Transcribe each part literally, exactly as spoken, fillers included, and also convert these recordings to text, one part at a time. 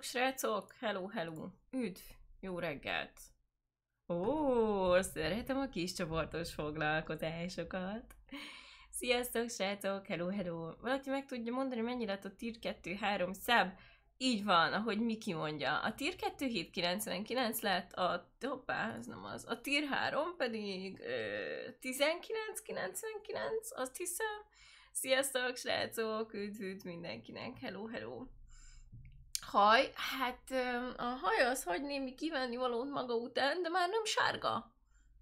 Sziasztok, srácok! Hello, hello! Üdv! Jó reggelt! Ó, szeretem a kis csoportos foglalkozásokat! Sziasztok, srácok! Hello, hello! Valaki meg tudja mondani, mennyi lett a tier kettő három szab? Így van, ahogy Miki mondja. A tier kettő hét kilencvenkilenc lett, a... hoppá, ez nem az. A tier három pedig... tizenkilenc kilencvenkilenc, azt hiszem. Sziasztok, srácok! Üdv, üdv mindenkinek! Hello, hello! Haj, hát a haj az hagy némi kívánni valót maga után, de már nem sárga.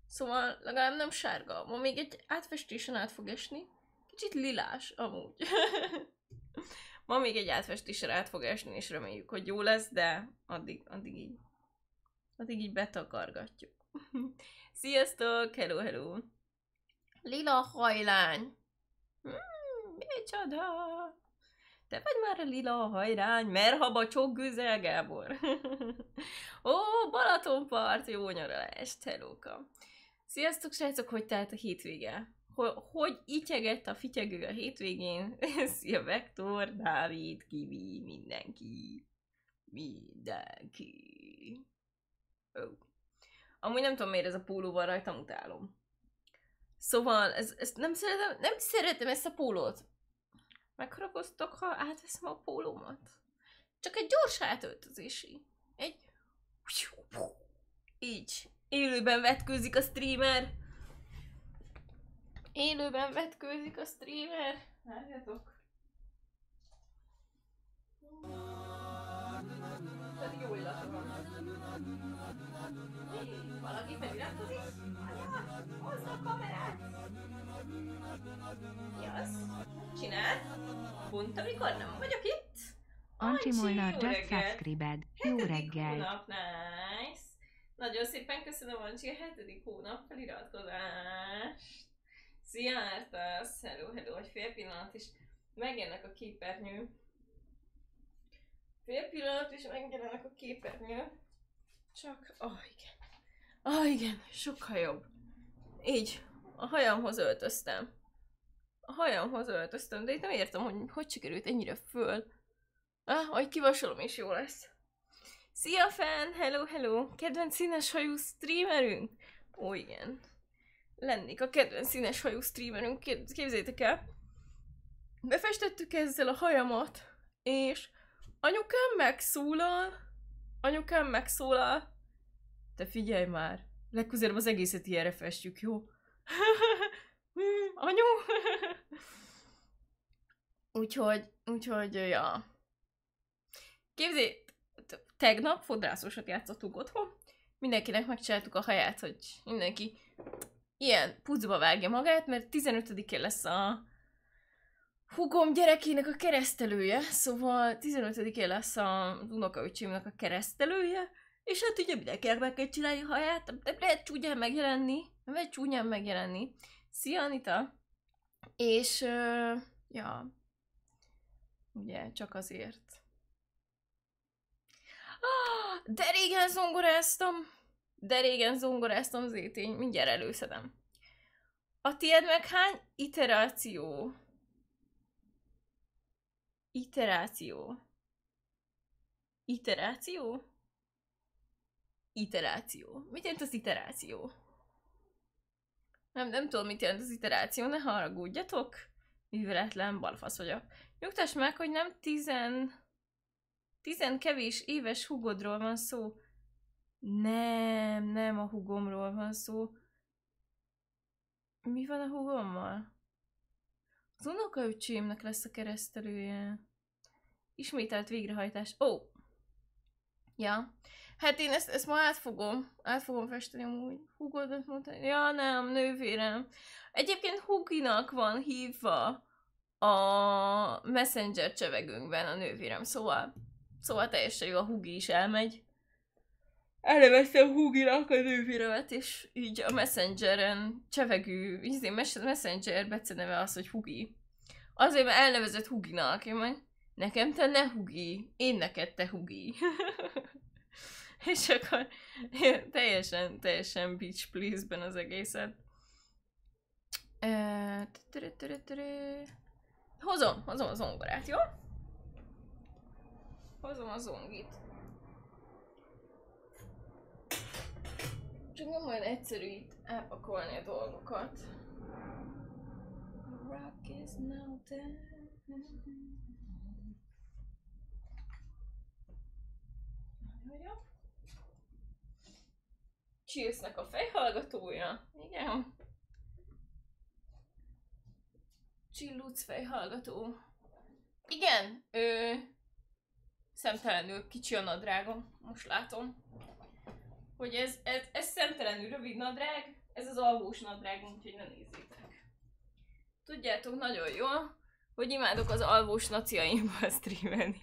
Szóval legalább nem sárga. Ma még egy átfestésen át fog esni. Kicsit lilás, amúgy. Ma még egy átfestésen át fog esni, és reméljük, hogy jó lesz, de addig, addig így, addig így betakargatjuk. Sziasztok! Hello, hello! Lila hajlány! Hmm, micsoda! Te vagy már a lila hajrány, merhaba csok Güzel Gábor. Ó, Balatonpart, jó nyaralást, hellóka. Sziasztok, srácok, hogy telt a hétvége? Hogy, hogy ityegett a fityegő a hétvégén? Szia, Vektor, Dávid, Kivi, mindenki. Mindenki. Ó. Amúgy nem tudom, miért ez a pólóval rajtam, utálom. Szóval, ez, ezt nem szeretem, nem szeretem ezt a pólót. Megharakoztok, ha átveszem a pólómat? Csak egy gyors átöltözési. Egy... Így. Élőben vetkőzik a streamer. Élőben vetkőzik a streamer. Várjatok. Pedig jó illata van. Valaki feliratkozik? Anya, hozd a kamerát! Jasz? Csinál? Pont amikor nem vagyok itt? Ancsi Molnar just subscribed. Jó reggel! Hónap, nice! Nagyon szépen köszönöm, Ancsi, a hetedik hónap feliratkozást! Szia, Ártasz! Hello, hello! Egy fél pillanat is megjelenek a képernyő. Fél pillanat is megjelenek a képernyő. Csak... Ah, oh, igen. Ah, oh, igen. Sokkal jobb. Így. A hajamhoz öltöztem. A hajamhoz öltöztem, de itt nem értem, hogy hogy sikerült ennyire föl. Ah, hogy kivasolom is jó lesz. Szia, fan! Hello, hello! Kedvenc színes hajú streamerünk? Ó, igen. Lennék a kedvenc színes hajú streamerünk, képzeljétek el. Befestettük ezzel a hajamat, és anyukám megszólal. Anyukám megszólal. Te figyelj már. Legközelebb az egészet ilyenre festjük, jó? Anyu! úgyhogy, úgyhogy, ja. Képzé, tegnap fodrászosat játszottunk otthon. Mindenkinek megcsináltuk a haját, hogy mindenki ilyen pucba vágja magát, mert tizenötödikén lesz a húgom gyerekének a keresztelője, szóval tizenötödikén lesz a unokaöcsémnek a keresztelője, és hát ugye mindenkinek meg kell csinálni a haját, nem lehet csúnyán megjelenni, nem lehet csúnyán megjelenni. Szia, Anita! És, uh, ja, ugye, csak azért. Ah, de régen zongoráztam! De régen zongoráztam, az étény, mindjárt előszedem. A tiéd meg hány iteráció? Iteráció. Iteráció? Iteráció. Mit jelent az iteráció? Nem, nem tudom, mit jelent az iteráció, ne haragudjatok. Műveletlen balfasz vagyok. Nyugtass meg, hogy nem tizen... Tizen kevés éves hugodról van szó. Nem, nem a hugomról van szó. Mi van a hugommal? Az unokaöcsémnek lesz a keresztelője. Ismételt végrehajtás. Ó! Oh. Ja. Hát én ezt, ezt ma átfogom. Át fogom festeni amúgy. Hugodat mondani. Ja, nem, nővérem. Egyébként Huginak van hívva a messenger csevegünkben a nővérem. Szóval, szóval teljesen jó, a Hugi is elmegy. Elneveztem Huginak a nővéremet, és így a messengeren csevegő, így messenger beceneve az, hogy Hugi. Azért, mert elnevezett Huginak. Én meg, nekem te ne Hugi, én neked te Hugi. És akkor teljesen, teljesen bitch please-ben az egészet. Hozom, hozom a zongorát, jó? Hozom a zongit. Csak nem olyan egyszerű itt elpakolni a dolgokat. A rock is now dead. Chillsnek a fejhallgatója. Igen. Chilluc fejhallgató. Igen, ö, szemtelenül kicsi a nadrágom, most látom. Hogy ez, ez, ez szemtelenül rövid nadrág, ez az alvós nadrágom, úgyhogy ne nézzétek. Tudjátok nagyon jól, hogy imádok az alvós naciaimban streamelni.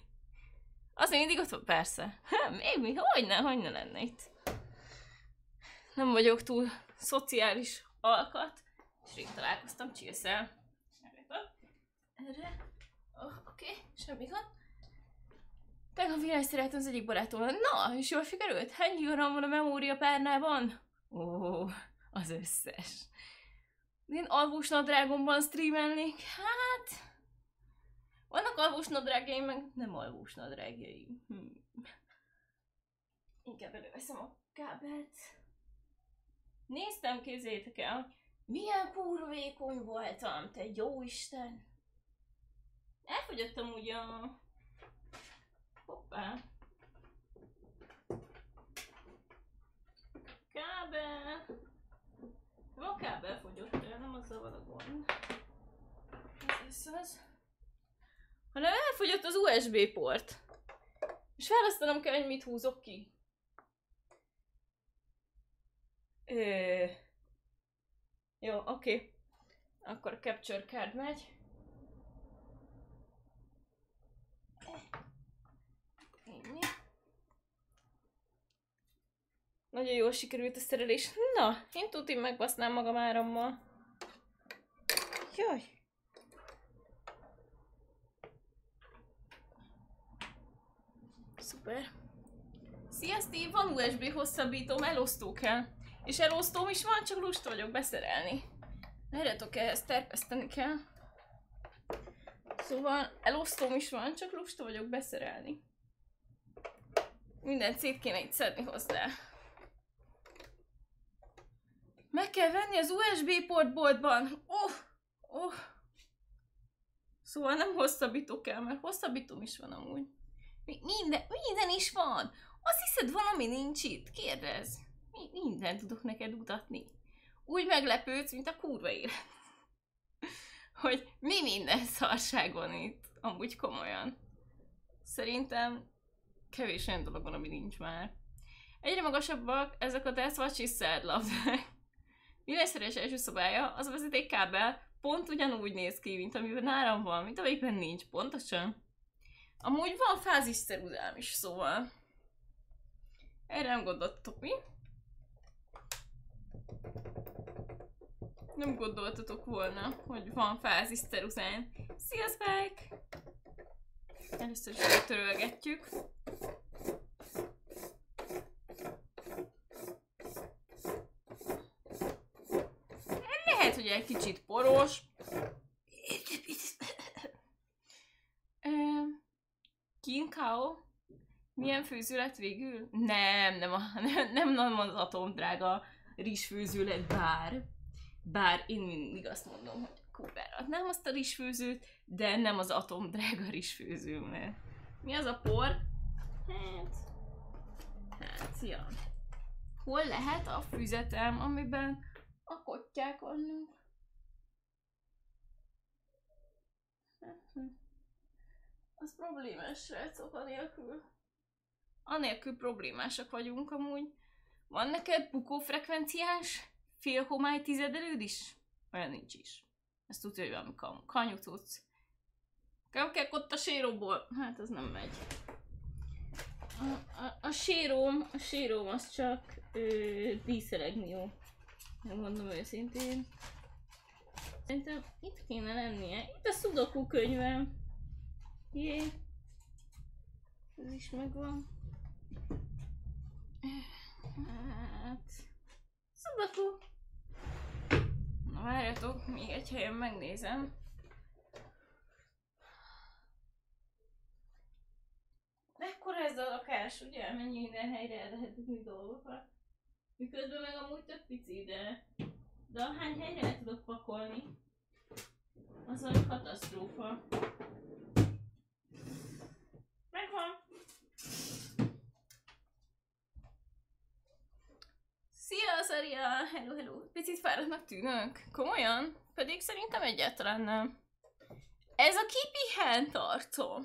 Az még mindig ott van, persze. Há, még mi? Hogyne, hogyne lenne itt? Nem vagyok túl szociális alkat, és rég találkoztam Chillszel. Erre. Oh, oké, okay. Semmi gond. Tegnap világszereltem az egyik barátommal. Na, és jól sikerült? Hány gigaram van a memória párnában? Ó, oh, az összes. Én alvós nadrágomban streamelnék? Hát... Vannak alvós nadrágjaim, meg nem alvós nadrágjaim. Hmm. Inkább előveszem a kábelt. Néztem, képzeljétek el, hogy milyen kurvékony voltam, te jó Isten! Elfogyottam ugye a... Hoppá! Kábel! Van kábel fogyott el, nem azzal van a gond. Ez az. Hanem elfogyott az u es bé port. És választanom kell, hogy mit húzok ki. Ö... Jó, oké. Okay. Akkor a Capture Card megy. Ennyi. Nagyon jól sikerült a szerelés. Na, én tutim megbasznám magam árammal. Jaj! Szuper. Sziaszti! Van u es bé hosszabbítóm, elosztó kell. És elosztóm is van, csak lusta vagyok beszerelni. Várjátok, ehhez terpeszteni kell. Szóval elosztóm is van, csak lusta vagyok beszerelni. Mindent szét kéne itt szedni hozzá. Meg kell venni az u es bé portboltban. Oh, oh. Szóval nem hosszabbító kell, mert hosszabbítóm is van amúgy. Minden, minden is van. Azt hiszed, valami nincs itt? Kérdezz. Mindent tudok neked mutatni. Úgy meglepődsz, mint a kurva élet. Hogy mi minden szarság van itt. Amúgy komolyan. Szerintem kevés olyan dolog van, ami nincs már. Egyre magasabbak ezek a deszvacsi szerdlabdák. Villanyszerelés első szobája, az a vezetékkábel pont ugyanúgy néz ki, mint amiben áram van, mint amikben nincs, pontosan. Amúgy van fázisszerúdám is, szóval. Erre nem gondoltatok mi? Nem gondoltatok volna, hogy van fázisszerúzán. Sziasztok! Először is megtörölgetjük. Lehet, hogy egy kicsit poros. Kinkao? Milyen főzület végül? Nem, nem, a, nem, nem, nem az atomdrága rizsfőzület, bár. Bár én mindig azt mondom, hogy kurvára adnám azt a rizsfőzőt, de nem az atomdrága rizsfőző, mert... Mi az a por? Hát... Hát, ja. Hol lehet a füzetem, amiben a kottyák vannak? Az problémás, srácok, anélkül. Anélkül problémásak vagyunk amúgy. Van neked bukófrekvenciás? Félhomály tizedelőd is? Olyan nincs is. Ezt tudja, hogy valami kam kanyutóc. Kemkek ott a séróból. Hát az nem megy. A, a, a séróm, a séróm az csak ö, díszelegni jó. Megmondom őszintén. Szerintem itt kéne lennie. Itt a Sudoku könyvem. Jé. Ez is megvan. Hát... Sudoku! Na várjatok, még egy helyen megnézem. Mekkora ez a lakás, ugye? Mennyi minden helyre lehet tudni dolgokat. Miközben meg amúgy tök pici, de... De ahány helyre el tudok pakolni, az valami katasztrófa. Megvan! Szia, Zaria! Hello, hello! Picit fáradtnak tűnök? Komolyan? Pedig szerintem egyáltalán nem. Ez a kipihen tartó.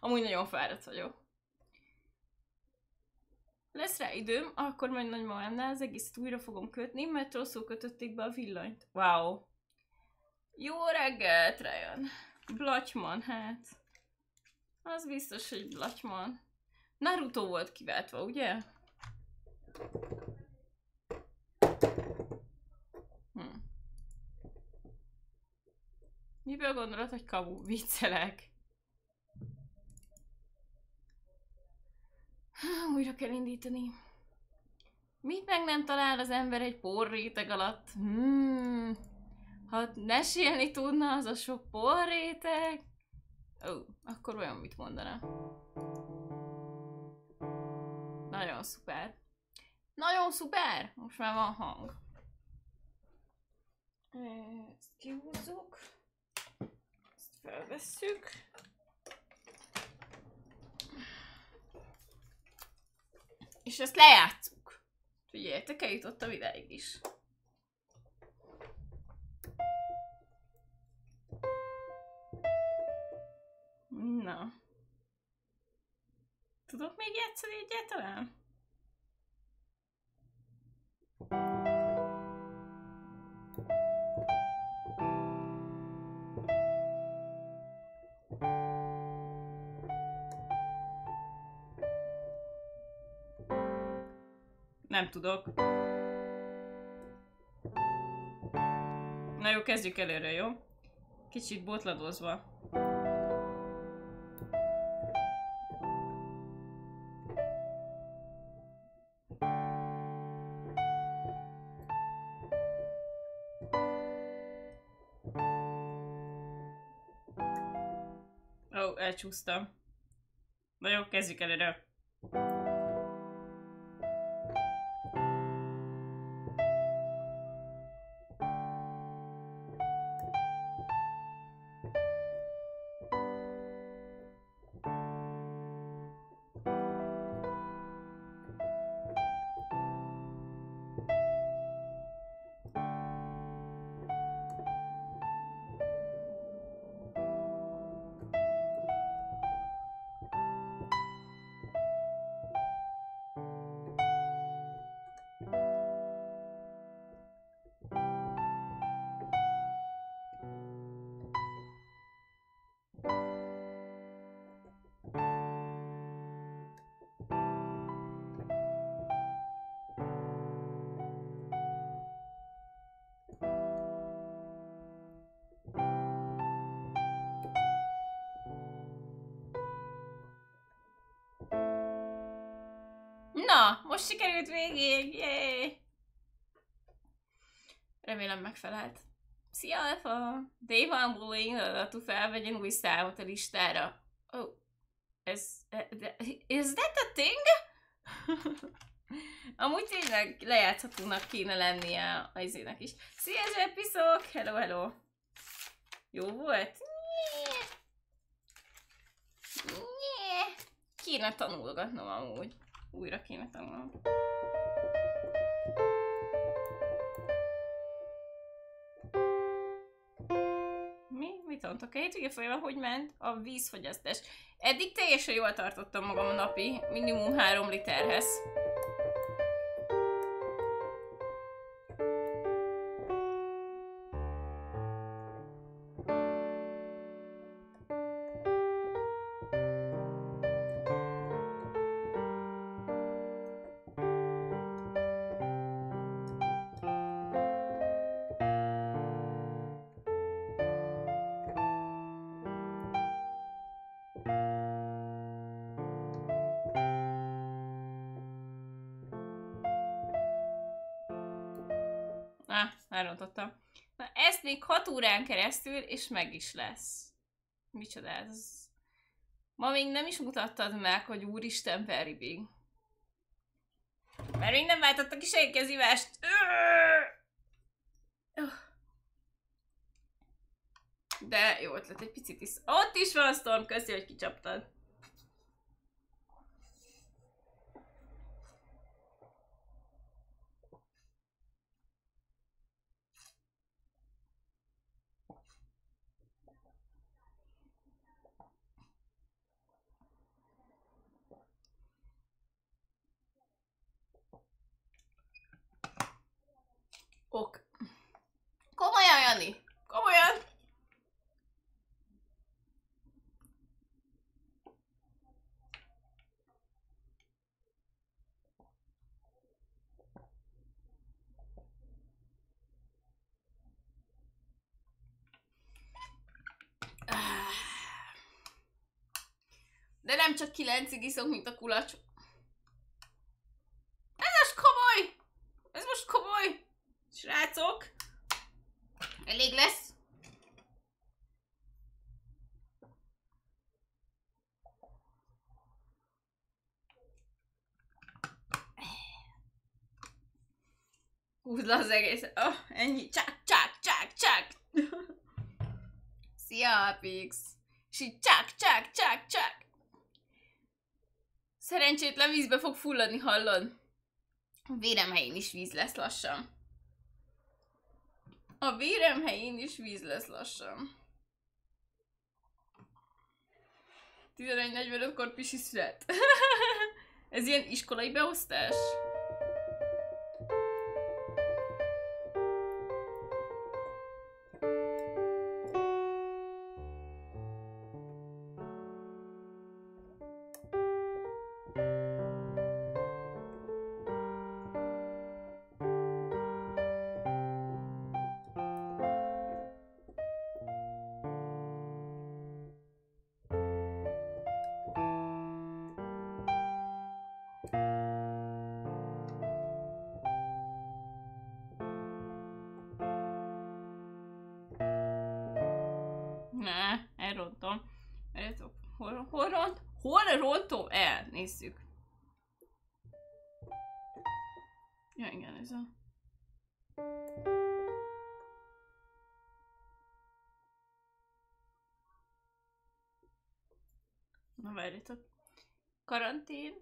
Amúgy nagyon fáradt vagyok. Lesz rá időm, akkor majd Nagy Moana az egészet újra fogom kötni, mert rosszul kötötték be a villanyt. Wow! Jó reggelt, Ryan! Blatyman, hát. Az biztos, hogy Blatyman. Naruto volt kiváltva, ugye? Hm. Miből gondolod, hogy kamu? Viccelek. Újra kell indítani. Mit meg nem talál az ember egy porréteg alatt? Hmm. Ha mesélni tudna az a sok porréteg, ó, akkor olyan mit mondana. Nagyon szuper. Nagyon szuper! Most már van hang. Ezt kihúzzuk. Ezt felvesszük. És ezt lejátszuk. Figyeljetek, eljutottam ideig is. Na. Tudok még játszani egyáltalán? Nem tudok. Na jó, kezdjük előre, jó? Kicsit botladozva. Ó, oh, elcsúsztam. Na jó, kezdjük előre. Most sikerült végig! Jéj! Remélem megfelelt. Szia, Alfa! Dave Unblowing adatú felvegyen új számot a listára. Oh, ez... De, is that a thing? Amúgy tényleg lejátszhatónak kéne lennie az izének is. Szia, zsepiszok! Hello, hello! Jó volt? Nye. Kéne tanulgatnom amúgy. Újra kéne tanulnom. Mi? Mit mondtok? A hétvége folyamán hogy ment a vízfogyasztás? Eddig teljesen jól tartottam magam a napi minimum három literhez. Még hat órán keresztül, és meg is lesz. Micsoda ez? Ma még nem is mutattad meg, hogy úristen, very big. Mert még nem váltottak is egy kezívást. De jó ötlet, egy picit is. Ott is van a Storm, köszi, hogy kicsaptad. Ok. Komolyan, Jani! Komolyan! De nem csak kilencig iszok, mint a kulacs. Ez most komoly! Ez most komoly! Srácok, elég lesz. Húzd le az egészet. Oh, ennyi. Csák, csák, csák, csák. Szia, Apex. És így csák, csák, csák, csák. Szerencsétlen vízbe fog fulladni, hallod? A vérem helyén is víz lesz lassan. A vérem helyén is víz lesz lassan. tizenegy negyvenötkor pisi szület. Ez ilyen iskolai beosztás? Nézzük. Ja, igen, ez a... Na, várjátok. Karantén.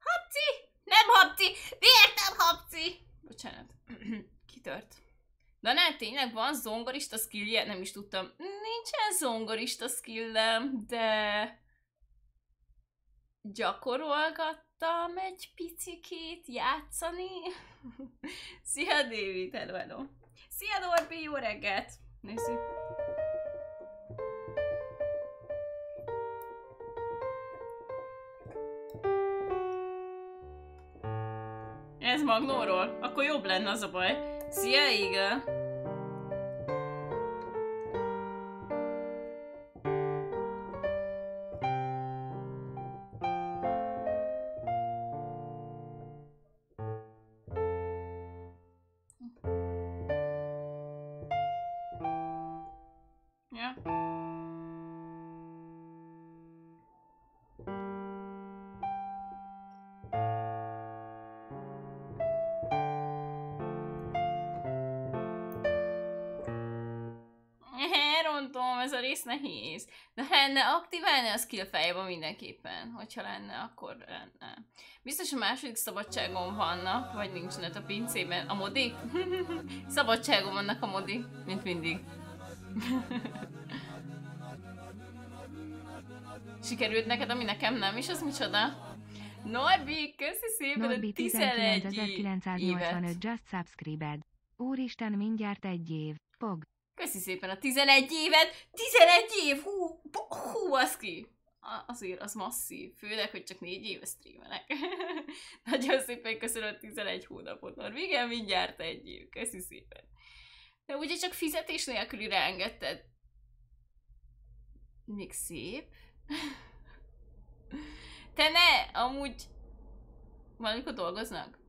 Habci! Nem habci! Miért nem habci? Bocsánat. Kitört. De ne, tényleg van zongorista skillje? Nem is tudtam. Nincsen zongorista skillem, de... gyakorolgattam egy picikét játszani. Szia, David, hello. Szia, Norbi, jó reggelt! Nézzük. Ez Magnóról? Akkor jobb lenne, az a baj. Szia, Iga! Ja. Nehéz. De ha lenne aktiválni a skill fejében mindenképpen. Hogyha lenne, akkor lenne. Biztos a második szabadságom vannak, vagy nincsenek a pincében. A modik? Szabadságom vannak a modik, mint mindig. Sikerült neked, ami nekem nem, és az micsoda? Norbi, köszi szépen, Norbi, tizenkilencezer-kilencszáznyolcvanöt just subscribed. Úristen, mindjárt egy év. Pog. Köszi szépen a tizenegy évet! tizenegy év! Hú, hú, az ki! Azért az masszív. Főleg, hogy csak négy éve streamelek. Nagyon szépen köszönöm a tizenegy hónapot. Már igen, mindjárt egy év. Köszi szépen. De ugye csak fizetés nélküli ráengedted. Még szép. Te ne! Amúgy... valamikor dolgoznak?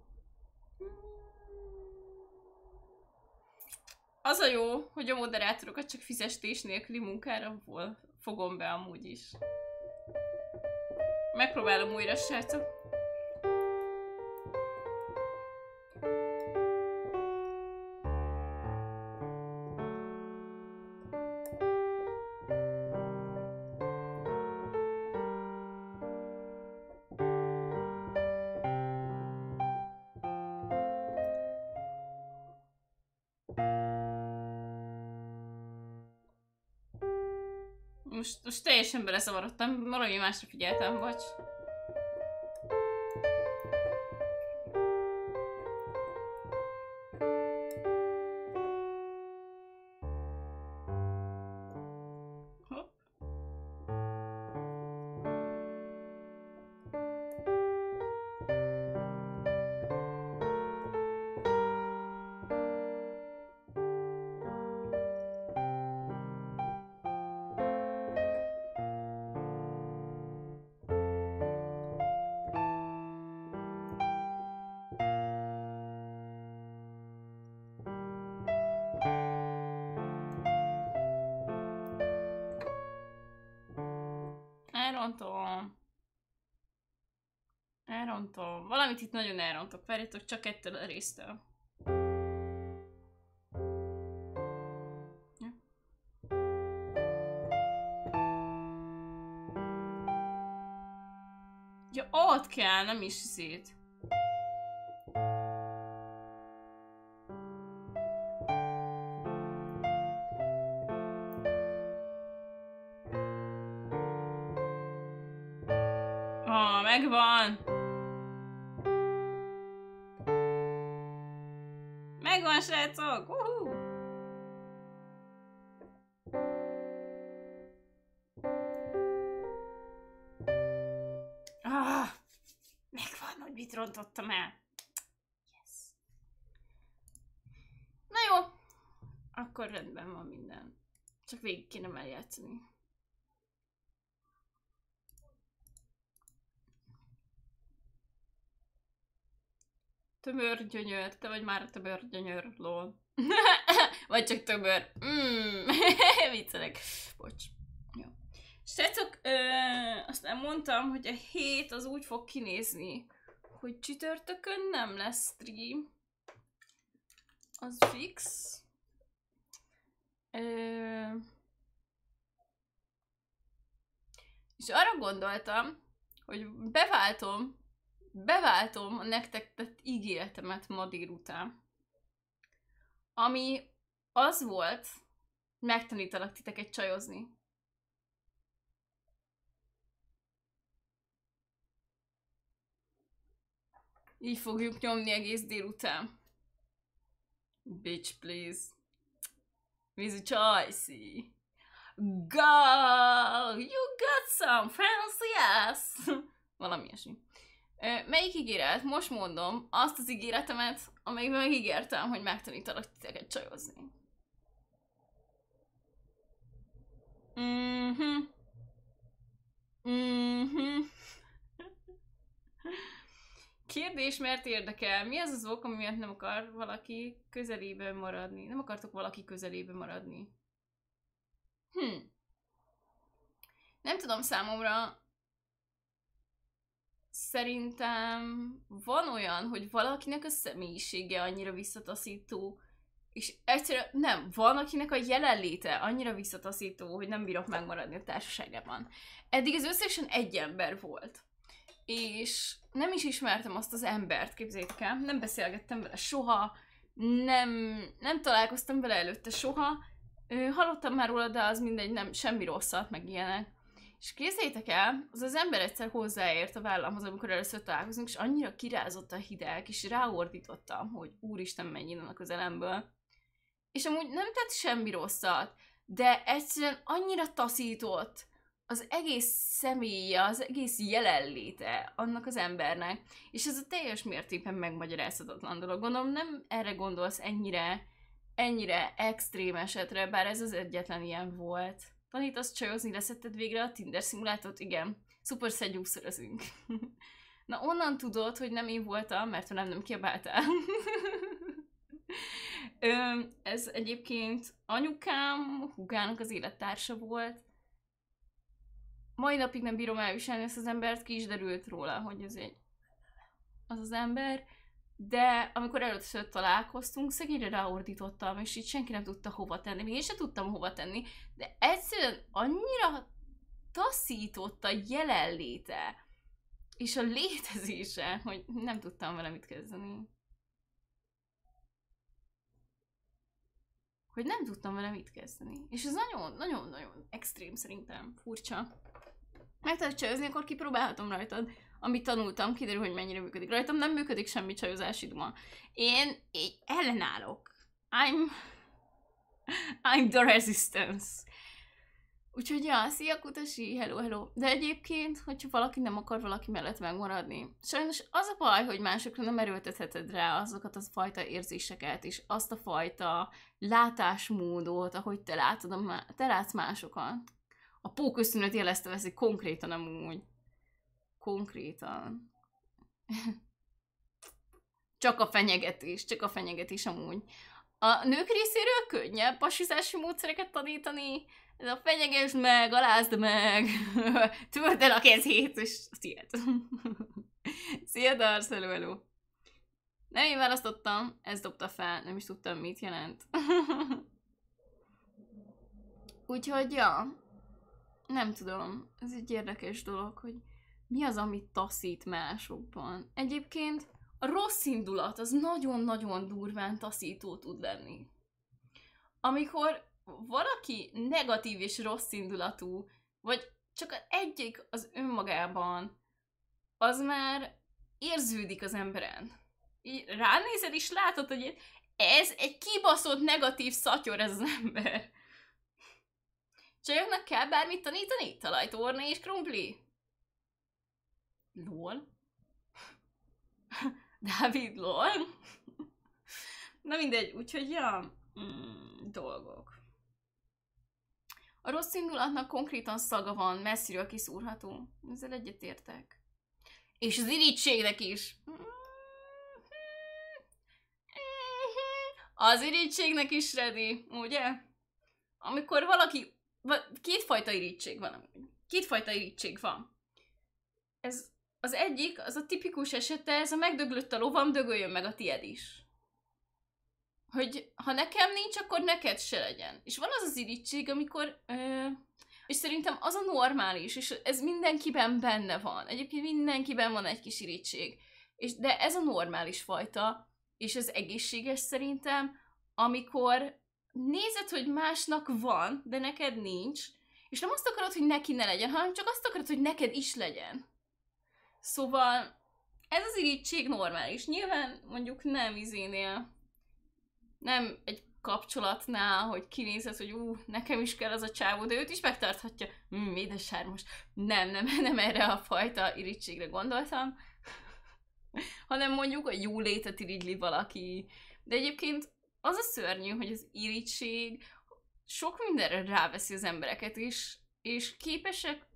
Az a jó, hogy a moderátorokat csak fizetés nélküli munkára fogom be amúgy is. Megpróbálom újra, srácok. Most, most teljesen beleszavarodtam, valami másra figyeltem, bocs. Hopp. Elrontom. Elrontom. Valamit itt nagyon elrontok. Várjátok csak ettől a résztől. Ja. Ja, ott kell, nem is szét. Megvan! Megvan, srácok! Uhú. Ah, megvan, hogy mit rontottam el! Yes. Na jó! Akkor rendben van minden. Csak végig kéne már játszani. Tömör gyönyör, te vagy már a tömör gyönyör, lol. Vagy csak tömör. Mm. Viccelek. Bocs. Jó. Srácok, azt nem mondtam, hogy a hét az úgy fog kinézni, hogy csütörtökön nem lesz stream. Az fix. Ö, és arra gondoltam, hogy beváltom Beváltom a nektek tett ígéretemet ma délután. Ami az volt, megtanítalak titeket csajozni. Így fogjuk nyomni egész délután. Bitch, please. Miss Joyce. Go! You got some fancy ass! Valami ilyesmi. Melyik ígéret? Most mondom azt az ígéretemet, amelyben megígértem, hogy megtanítalak titeket csajozni. Mhm. Mhm. Kérdés, mert érdekel. Mi az az ok, ami miatt nem akar valaki közelében maradni? Nem akartok valaki közelében maradni. Hm. Nem tudom, számomra... Szerintem van olyan, hogy valakinek a személyisége annyira visszataszító, és egyszerűen nem, van akinek a jelenléte annyira visszataszító, hogy nem bírok megmaradni a társaságában. Eddig ez összesen egy ember volt. És nem is ismertem azt az embert, képzeljétek el, nem beszélgettem vele soha, nem, nem találkoztam vele előtte soha, hallottam már róla, de az mindegy, nem, semmi rosszat, meg ilyenek. És képzeljétek el, az az ember egyszer hozzáért a vállamhoz, amikor először találkozunk, és annyira kirázott a hideg, és ráordítottam, hogy úristen, menj innen a közelemből. És amúgy nem tett semmi rosszat, de egyszerűen annyira taszított az egész személye, az egész jelenléte annak az embernek, és ez a teljes mértékben megmagyarázhatatlan dolog. Gondolom, nem erre gondolsz ennyire, ennyire extrém esetre, bár ez az egyetlen ilyen volt. Tanítasz csajozni, leszetted végre a Tinder szimulátort? Igen. Szuper szedjúszörözünk. Na, onnan tudod, hogy nem én voltam, mert velem nem kiabáltál. Ez egyébként anyukám, húgának az élettársa volt. Mai napig nem bírom elviselni ezt az embert, ki is derült róla, hogy ez egy az az ember. De amikor először találkoztunk, szegényre ráordítottam, és így senki nem tudta hova tenni. Még én sem tudtam hova tenni, de egyszerűen annyira taszított a jelenléte és a létezése, hogy nem tudtam vele mit kezdeni. Hogy nem tudtam vele mit kezdeni. És ez nagyon-nagyon-nagyon extrém szerintem, furcsa. Meg tudok csajozni, akkor kipróbálhatom rajtad. Amit tanultam, kiderül, hogy mennyire működik. Rajtam nem működik semmi csajozási duma. Én, én ellenállok. I'm... I'm the resistance. Úgyhogy ja, szia Kutasi, hello, hello. De egyébként, hogyha valaki nem akar valaki mellett megmaradni. Sajnos az a baj, hogy másokra nem erőltetheted rá azokat a fajta érzéseket, és azt a fajta látásmódot, ahogy te látod a, te látsz másokat. A póköszönöt jelezte veszik konkrétan amúgy. Konkrétan. Csak a fenyegetés, csak a fenyegetés amúgy. A nők részéről könnyebb pasizási módszereket tanítani, ez a fenyegesd meg, alázd meg, törd el a kezét, és ilyet. Szia, Darsz, hello, hello. Nem én választottam, ez dobta fel, nem is tudtam, mit jelent. Úgyhogy, ja, nem tudom, ez egy érdekes dolog, hogy mi az, amit taszít másokban. Egyébként a rossz indulat az nagyon-nagyon durván taszító tud lenni. Amikor valaki negatív és rossz indulatú, vagy csak az egyik az önmagában, az már érződik az emberen. Így ránézed és látod, hogy ez egy kibaszott negatív szatyor ez az ember. Csajoknak kell bármit tanítani? Talajtorna és krumpli? Lol. Dávid, lol. Na mindegy, úgyhogy ja, mm, dolgok. A rossz indulatnak konkrétan szaga van, messziről kiszúrható. Ezzel egyetértek. És az irítségnek is. Az irítségnek is, Redi, ugye? Amikor valaki... Kétfajta irítség van amúgy. Kétfajta irítség van. Ez... Az egyik, az a tipikus esete, ez a megdöglött a lovam, dögöljön meg a tied is. Hogy ha nekem nincs, akkor neked se legyen. És van az az irítség, amikor... Ö, és szerintem az a normális, és ez mindenkiben benne van. Egyébként mindenkiben van egy kis irítség. És, de ez a normális fajta, és ez egészséges szerintem, amikor nézed, hogy másnak van, de neked nincs, és nem azt akarod, hogy neki ne legyen, hanem csak azt akarod, hogy neked is legyen. Szóval ez az irítség normális. Nyilván mondjuk nem izénél, nem egy kapcsolatnál, hogy kinézed, hogy ú, nekem is kell az a csávó, de őt is megtarthatja. Mm, édes sármos. Nem, nem, nem erre a fajta irítségre gondoltam, hanem mondjuk a jó létet irigyli valaki. De egyébként az a szörnyű, hogy az irítség sok mindenre ráveszi az embereket is, és képesek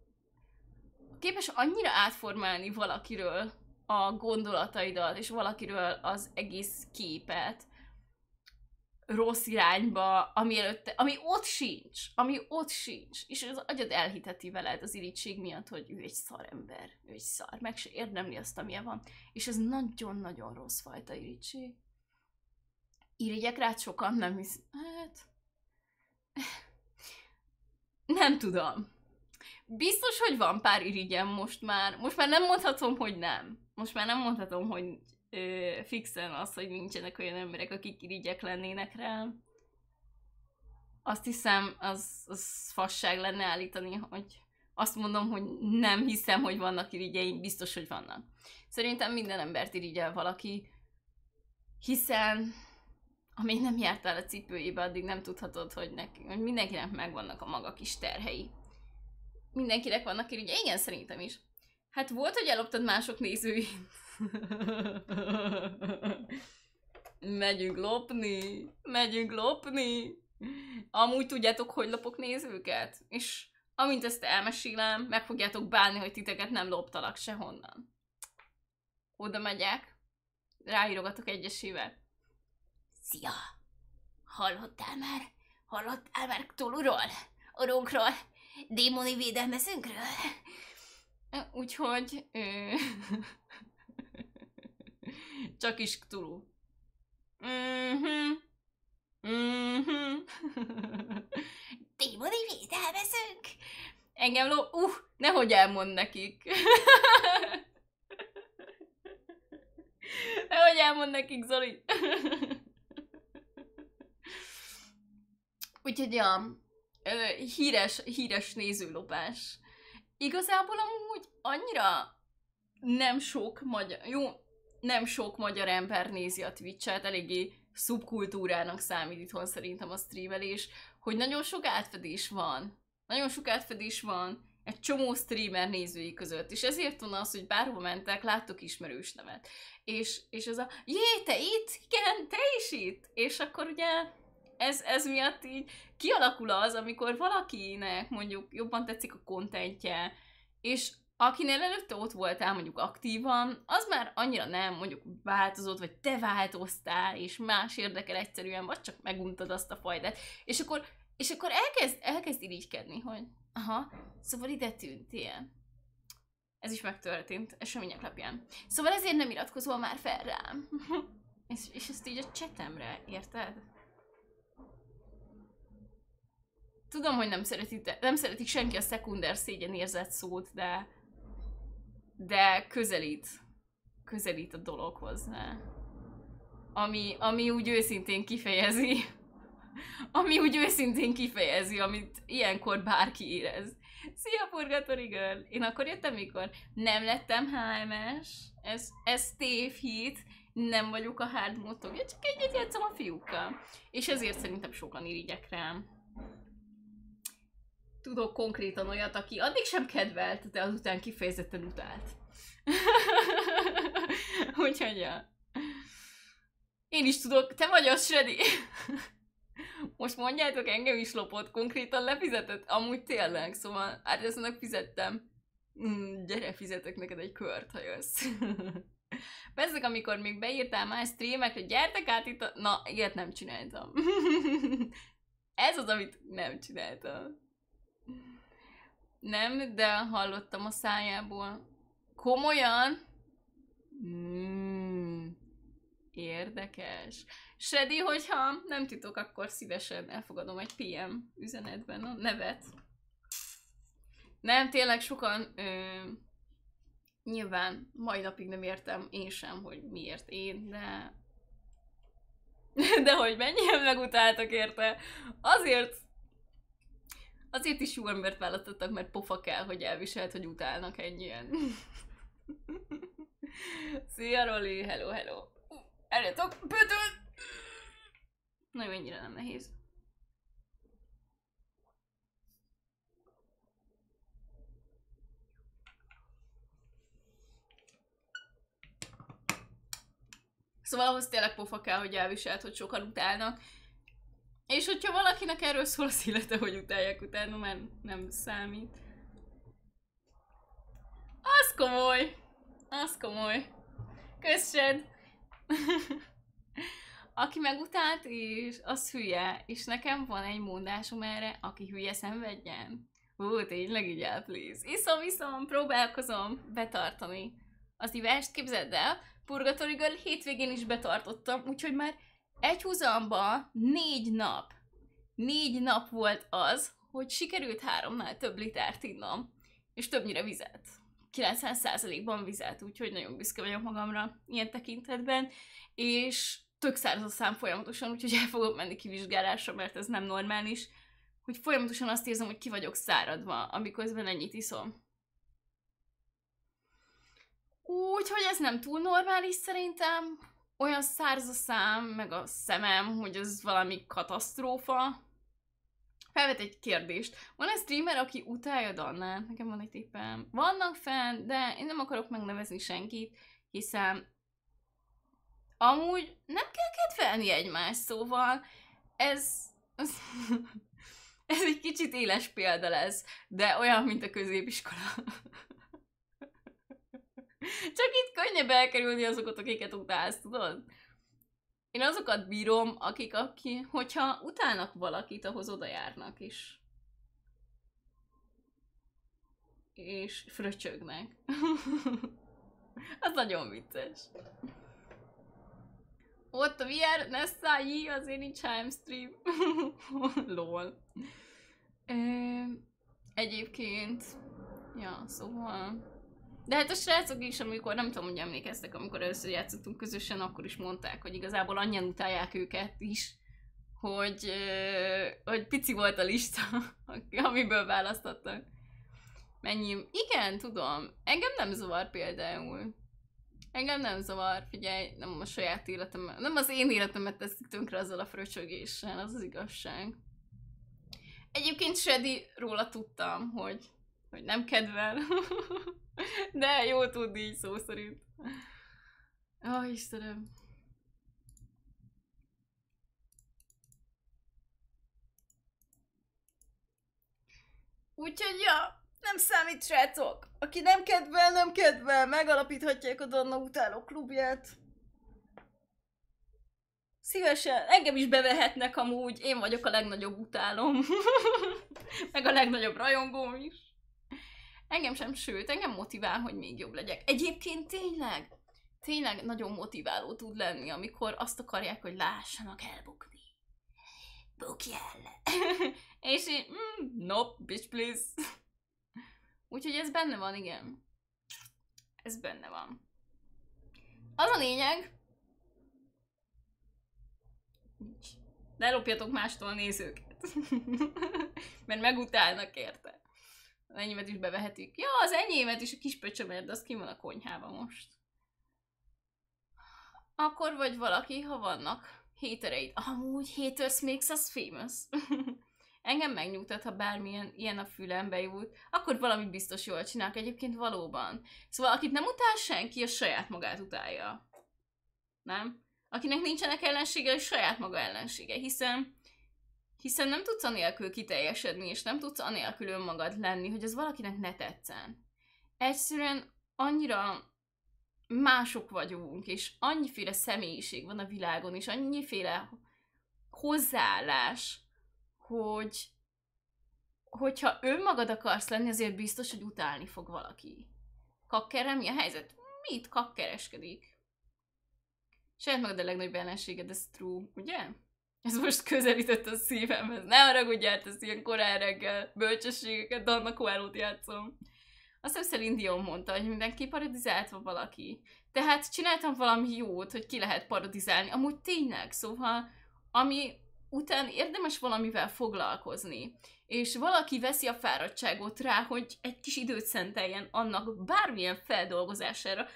Képes annyira átformálni valakiről a gondolataidat, és valakiről az egész képet rossz irányba, ami előtte, ami ott sincs, ami ott sincs, és az agyad elhiteti veled az irítség miatt, hogy ő egy szar ember, ő egy szar, meg se érdemli azt, amilyen van. És ez nagyon-nagyon rossz fajta irítség. Irigyek rá sokan, nem hisz... Hát... Nem tudom. Biztos, hogy van pár irigyem most már. Most már nem mondhatom, hogy nem. Most már nem mondhatom, hogy ö, fixen az, hogy nincsenek olyan emberek, akik irigyek lennének rám. Azt hiszem, az, az fasság lenne állítani, hogy azt mondom, hogy nem hiszem, hogy vannak irigyeim. Biztos, hogy vannak. Szerintem minden embert irigyel valaki, hiszen amíg nem jártál a cipőjébe, addig nem tudhatod, hogy, neki, hogy mindenkinek megvannak a maga kis terhei. Mindenkinek vannak irigy. Igen, szerintem is. Hát volt, hogy elloptad mások nézőit. Megyünk lopni. Megyünk lopni. Amúgy tudjátok, hogy lopok nézőket? És amint ezt elmesélem, meg fogjátok bánni, hogy titeket nem loptalak sehonnan. Oda megyek. Ráírogatok egyesével. Szia! Hallottál már? Hallottál már Cthulhu-ról? Orunkról? Démoni védelmezőnkről? Úgyhogy... Ö... Csak is Cthulhu. Mm-hmm. Mm-hmm. Démoni védelmezőnk? Engem ló... Uh, nehogy elmond nekik. Nehogy elmond nekik, Zoli. Úgyhogy ja, híres, híres nézőlopás. Igazából amúgy annyira nem sok magyar, jó, nem sok magyar ember nézi a Twitch-et, eléggé szubkultúrának számít itthon szerintem a streamelés, hogy nagyon sok átfedés van. Nagyon sok átfedés van egy csomó streamer nézői között, és ezért van az, hogy bárhol mentek, láttok ismerős nevet. És, és ez a, jé, te itt? Igen, te is itt? És akkor ugye... Ez, ez miatt így kialakul az, amikor valakinek mondjuk jobban tetszik a kontentje, és akinél előtte ott voltál mondjuk aktívan, az már annyira nem mondjuk változott, vagy te változtál, és más érdekel egyszerűen, vagy csak meguntad azt a fajdát. És akkor, és akkor elkezd, elkezd irigykedni, hogy aha, szóval ide tűntél. Ez is megtörtént, események lapján. Szóval ezért nem iratkozol már fel rám. és, és ezt így a csetemre, érted? Tudom, hogy nem szeretik, nem szeretik senki a szekunder szégyenérzet szót, de, de közelít, közelít a dolog hozzá. Ami, ami úgy őszintén kifejezi, ami úgy őszintén kifejezi, amit ilyenkor bárki érez. Szia, Purgatory Girl! Én akkor jöttem, mikor nem lettem há em es, ez, ez tévhit, nem vagyok a hard mode tagja, csak egyet játszom a fiúkkal. És ezért szerintem sokan irigyek rám. Tudok konkrétan olyat, aki addig sem kedvelt, de azután kifejezetten utált. Úgyhogy ja. Én is tudok, te vagy az, Shreddy. Most mondjátok, engem is lopott, konkrétan lefizetett. Amúgy tényleg, szóval hát ezt annak fizettem. Mm, gyere, fizetek neked egy kört, ha jössz. Persze, amikor még beírtál más streamekre, gyertek át itt a... Na, ilyet nem csináltam. Ez az, amit nem csináltam. Nem, de hallottam a szájából. Komolyan? Mm, érdekes. Shreddy, hogyha nem titok, akkor szívesen elfogadom egy pé em üzenetben a nevet. Nem, tényleg sokan... Ö, nyilván, mai napig nem értem én sem, hogy miért én, de... De hogy mennyien megutáltak érte. Azért... Azért is jó embert választottak, mert pofa kell, hogy elviselt, hogy utálnak ennyien. Szia, Roli! Hello, hello! Erjetek! Pötöl! Na, mennyire nem nehéz. Szóval ahhoz tényleg pofa kell, hogy elviselt, hogy sokan utálnak. És hogyha valakinek erről szól az élete, hogy utálják utána, már nem számít. Az komoly! Az komoly! Köszön! Aki megutált, és az hülye, és nekem van egy mondásom erre, aki hülye szenvedjen. Hú, tényleg így el, please. Iszom, iszom, próbálkozom betartani. Az ivást képzeld el, Purgatory Girl hétvégén is betartottam, úgyhogy már egy húzamba négy nap, négy nap volt az, hogy sikerült háromnál több litert innom, és többnyire vizet. kilencven százalékban vizet, úgyhogy nagyon büszke vagyok magamra ilyen tekintetben, és tök száraz a szám folyamatosan, úgyhogy el fogok menni kivizsgálásra, mert ez nem normális, hogy folyamatosan azt érzem, hogy ki vagyok száradva, amiközben ennyit iszom. Úgyhogy ez nem túl normális szerintem. Olyan száraz a szám, meg a szemem, hogy ez valami katasztrófa. Felvet egy kérdést. Van egy streamer, aki utálja Dannát? Nekem van egy tippem. Vannak fenn, de én nem akarok megnevezni senkit, hiszen amúgy nem kell kedvelni egymást, szóval ez... ez, ez egy kicsit éles példa lesz, de olyan, mint a középiskola. Csak itt könnyebb elkerülni azokat, akiket utálsz, tudod? Én azokat bírom, akik, aki, hogyha utálnak valakit, ahhoz oda járnak is. És fröcsögnek. Az nagyon vicces. Ott a vé er, ne szállj, azért nincs há em stream. Lol. Egyébként, ja, szóval... De hát a srácok is, amikor, nem tudom, hogy emlékeztek, amikor először játszottunk közösen, akkor is mondták, hogy igazából annyian utálják őket is, hogy, hogy pici volt a lista, amiből választottak. Mennyi? Igen, tudom. Engem nem zavar például. Engem nem zavar, figyelj, nem a saját életem, nem az én életemet teszik tönkre azzal a fröcsögéssel, az az igazság. Egyébként Shreddy, róla tudtam, hogy, hogy nem kedvel. De jó tudni így szó szerint. Ó, Istenem. Úgyhogy ja, nem számít, srácok. Aki nem kedvel, nem kedvel. Megalapíthatják a Donna utáló klubját. Szívesen. Engem is bevehetnek amúgy. Én vagyok a legnagyobb utálom. Meg a legnagyobb rajongóm is. Engem sem, sőt, engem motivál, hogy még jobb legyek. Egyébként tényleg, tényleg nagyon motiváló tud lenni, amikor azt akarják, hogy lássanak elbukni. Bukjál! És így, mm, nope, bitch, please. Úgyhogy ez benne van, igen. Ez benne van. Az a lényeg... Lelopjatok mástól a nézőket. Mert megutálnak érte. Az enyémet is bevehetik. Ja, az enyémet is, a kis pöcsömet, de az ki van a konyhában most. Akkor vagy valaki, ha vannak hatereid. Amúgy haters makes us famous. Engem megnyugtat, ha bármilyen ilyen a fülembe jut, akkor valami biztos jól csinálok egyébként valóban. Szóval akit nem utál senki, a saját magát utálja. Nem? Akinek nincsenek ellensége, a saját maga ellensége, hiszen... Hiszen nem tudsz anélkül kiteljesedni, és nem tudsz anélkül önmagad lenni, hogy az valakinek ne tetszen. Egyszerűen annyira mások vagyunk, és annyiféle személyiség van a világon, és annyiféle hozzáállás, hogy hogyha önmagad akarsz lenni, azért biztos, hogy utálni fog valaki. Kakkere, mi a helyzet? Mit kakkereskedik? Saját magad a legnagyobb ellenséged, ez true, ugye? Ez most közelített a szívemhez. Ne haragudjál, ez ilyen korán reggel bölcsességeket, de annak Koálót játszom. Azt hiszem, Celine Dion mondta, hogy mindenki parodizáltva valaki. Tehát csináltam valami jót, hogy ki lehet parodizálni. Amúgy tényleg, szóval, ami után érdemes valamivel foglalkozni. És valaki veszi a fáradtságot rá, hogy egy kis időt szenteljen annak bármilyen feldolgozására,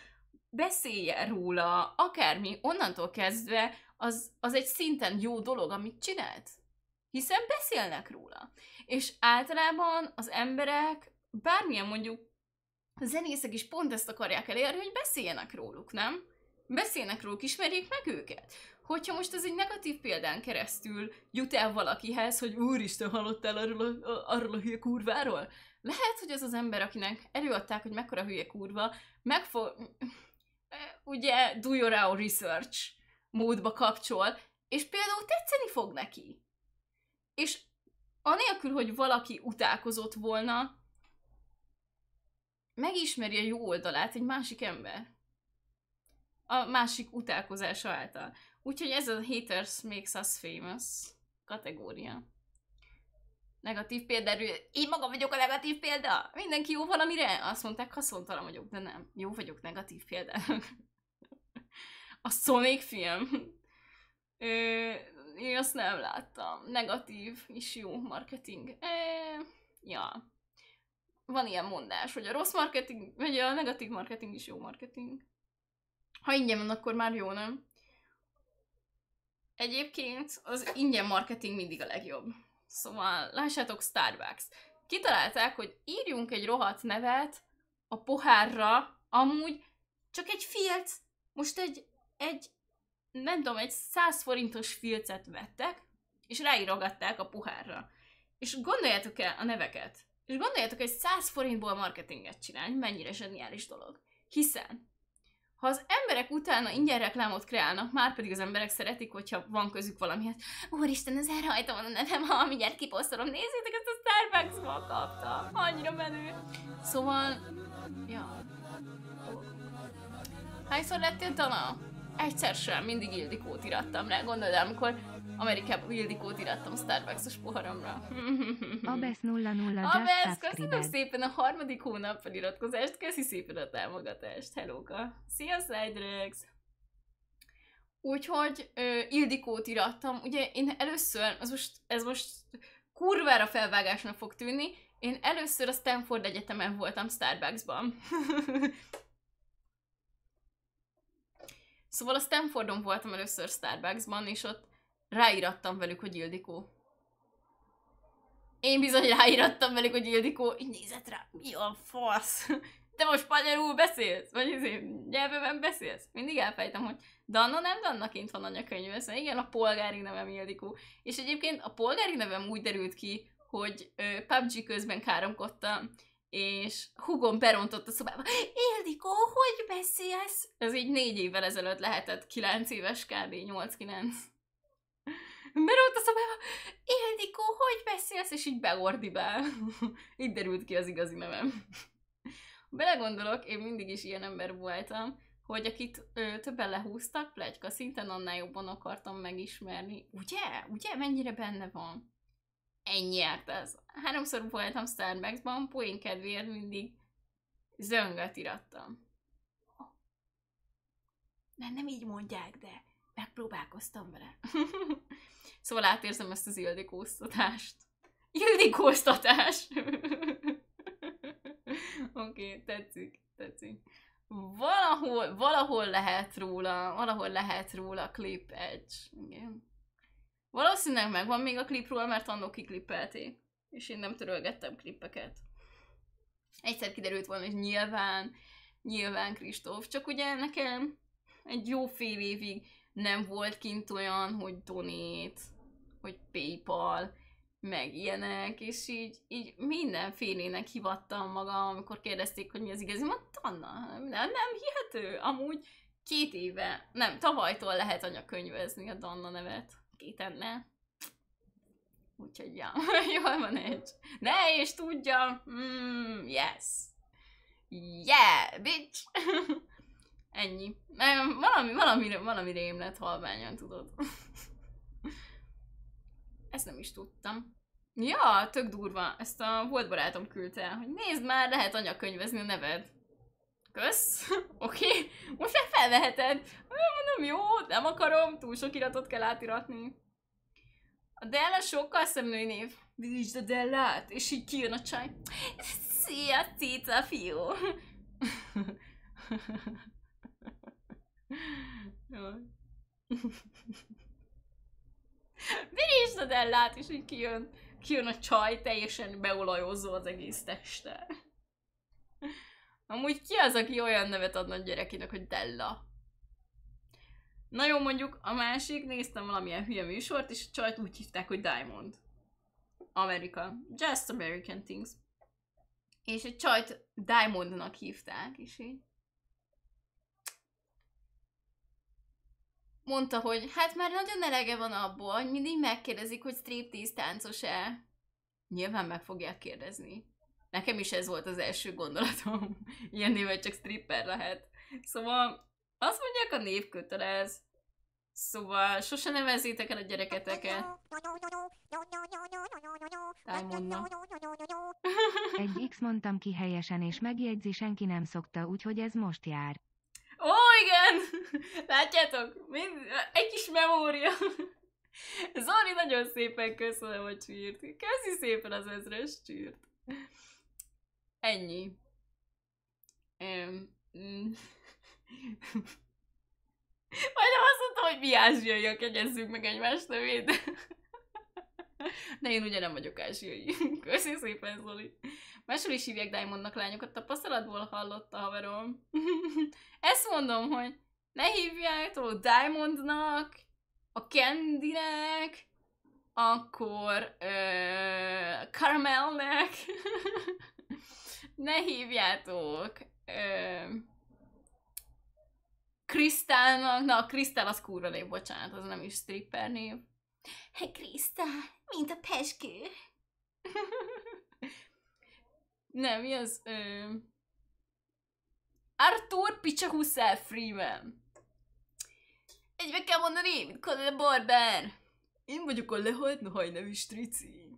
beszéljen róla, akármi, onnantól kezdve, Az, az egy szinten jó dolog, amit csinált. Hiszen beszélnek róla. És általában az emberek, bármilyen mondjuk a zenészek is pont ezt akarják elérni, hogy beszéljenek róluk, nem? Beszélnek róluk, ismerjék meg őket. Hogyha most ez egy negatív példán keresztül jut el valakihez, hogy úristen, hallottál arról a, arról a hülye kurváról? Lehet, hogy az az ember, akinek előadták, hogy mekkora hülye kurva, megfog... ugye, do your own research módba kapcsol, és például tetszeni fog neki. És anélkül, hogy valaki utálkozott volna, megismeri a jó oldalát egy másik ember. A másik utálkozása által. Úgyhogy ez a haters makes us famous kategória. Negatív példáról, én magam vagyok a negatív példa, mindenki jó valamire? Azt mondták, haszontalan vagyok, de nem. Jó vagyok negatív példának. A Sonic film. Ö, én azt nem láttam. Negatív is jó marketing. E, ja. Van ilyen mondás, hogy a rossz marketing, vagy a negatív marketing is jó marketing. Ha ingyen van, akkor már jó, nem? Egyébként az ingyen marketing mindig a legjobb. Szóval lássátok, Starbucks. Kitalálták, hogy írjunk egy rohadt nevet a pohárra, amúgy csak egy filc, most egy egy, nem tudom, egy száz forintos filcet vettek, és ráírogatták a pohárra. És gondoljátok el a neveket. És gondoljátok, hogy száz forintból marketinget csinálni, mennyire zseniális dolog. Hiszen, Ha az emberek utána ingyen reklámot kreálnak, már pedig az emberek szeretik, hogyha van közük valamihez. Úristen, ez elrajta van a nevem, ha mindjárt kiposztolom. Nézzétek, ezt a Starbucksban kaptam. Annyira menő. Szóval... Ja. Hányszor lettél tana? Egyszer sem, mindig Ildikót irattam rá. Gondolod, amikor Amerikában Ildikót irattam Starbucks-os poharamra. Abesz nulla nulla. Abesz, köszönöm szépen a harmadik hónap feliratkozást, köszi szépen a támogatást. Hellóka. Szia, Sidrex! Úgyhogy ö, Ildikót irattam. Ugye én először, ez most, ez most kurvára felvágásnak fog tűnni, én először a Stanford Egyetemen voltam Starbucksban. Szóval a Stanfordon voltam először Starbucksban, és ott ráírattam velük, hogy Ildikó. Én bizony ráírattam velük, hogy Ildikó, így nézett rá, mi a fasz? Te most spanyolul beszélsz? Vagy azért nyelvőben beszélsz? Mindig elfejtem, hogy Danna nem, Danna kint van anyakönyve, szóval igen, a polgári nevem Ildikó. És egyébként a polgári nevem úgy derült ki, hogy ö, pabg közben káromkodtam, és húgom berontott a szobába. Ildikó, hogy beszélsz? Ez így négy évvel ezelőtt lehetett, kilenc éves kb, nyolc-kilenc. Beront a szobába, Ildikó, hogy beszélsz? És így beordibál. Így derült ki az igazi nevem. Belegondolok, én mindig is ilyen ember voltam, hogy akit ö, többen lehúztak pletyka szinten, annál jobban akartam megismerni. Ugye? Ugye? Mennyire benne van? Ennyi járt ez. Háromszor voltam Starbucksban, poén kedvéért mindig zönget irattam. Nem, nem így mondják, de megpróbálkoztam vele. Szóval átérzem ezt az ildikóztatást. Ildikóztatás! Oké, okay, tetszik, tetszik. Valahol, valahol lehet róla, valahol lehet róla Clip Edge. Igen. Valószínűleg megvan még a klipról, mert annak kiklippelték. És én nem törölgettem klippeket. Egyszer kiderült volna, hogy nyilván, nyilván Kristóf. Csak ugye nekem egy jó fél évig nem volt kint olyan, hogy donate, hogy PayPal, meg ilyenek, és így, így mindenfélének hivattam magam, amikor kérdezték, hogy mi az igazi, mondtam, nem, nem hihető, amúgy két éve, nem, tavalytól lehet anyakönyvezni a Danna nevet. Kétenne. Úgyhogy ja, jól van egy. Ne, és tudja! Mm, yes! Yeah, bitch! Ennyi. Nem, valami, valami, valami rémlet halványan, tudod. Ezt nem is tudtam. Ja, tök durva. Ezt a volt barátom küldte el, hogy nézd már, lehet anyakönyvezni a neved. Kösz, oké, okay. Most meg felveheted. Mondom, jó, nem akarom, túl sok iratot kell átiratni. A Della sokkal szemlői név. Bizsd a Dellát, és így kijön a csaj. Szia, Tita, fiú. Bizsd a Dellát, és így kijön, kijön a csaj, teljesen beolajozó az egész teste. Amúgy ki az, aki olyan nevet adna a gyerekének, hogy Della? Na jó, mondjuk a másik, néztem valamilyen hülye műsort, és a csajt úgy hívták, hogy Diamond. Amerika. Just American things. És a csajt Diamondnak hívták, és így mondta, hogy hát már nagyon elege van abból, hogy mindig megkérdezik, hogy striptease táncos-e. Nyilván meg fogják kérdezni. Nekem is ez volt az első gondolatom. Ilyen néven csak stripper lehet. Szóval azt mondják, a név kötelez. Szóval sose nevezzétek el a gyereketeket. Tájmonna. Egy X mondtam ki helyesen, és megjegyzi, senki nem szokta, úgyhogy ez most jár. Ó, igen! Látjátok? Egy kis memória. Zoli, nagyon szépen köszönöm a csírt. Köszi szépen az ezres csírt. Ennyi. Um, mm. Majdnem azt mondtam, hogy mi ázsiaiak, jegyezzük meg egymást nevét. De én ugye nem vagyok ázsiai. Köszi szépen, Zoli. Máshol is hívják Diamondnak lányokat, tapasztalatból hallott a haverom. Ezt mondom, hogy ne hívják Diamondnak, a Candynek, akkor uh, Carmelnek. Ne hívjátok! Ö, Krisztálnak, na a Krisztál az kurva név, bocsánat, az nem is stripper név. Hey Krisztál, mint a peskő. Nem, mi az? Ö... Arthur Picsahuszár Freeman. Egybe kell mondani, mint Conan the Barber. Én vagyok a leholt, no haj nevű strici.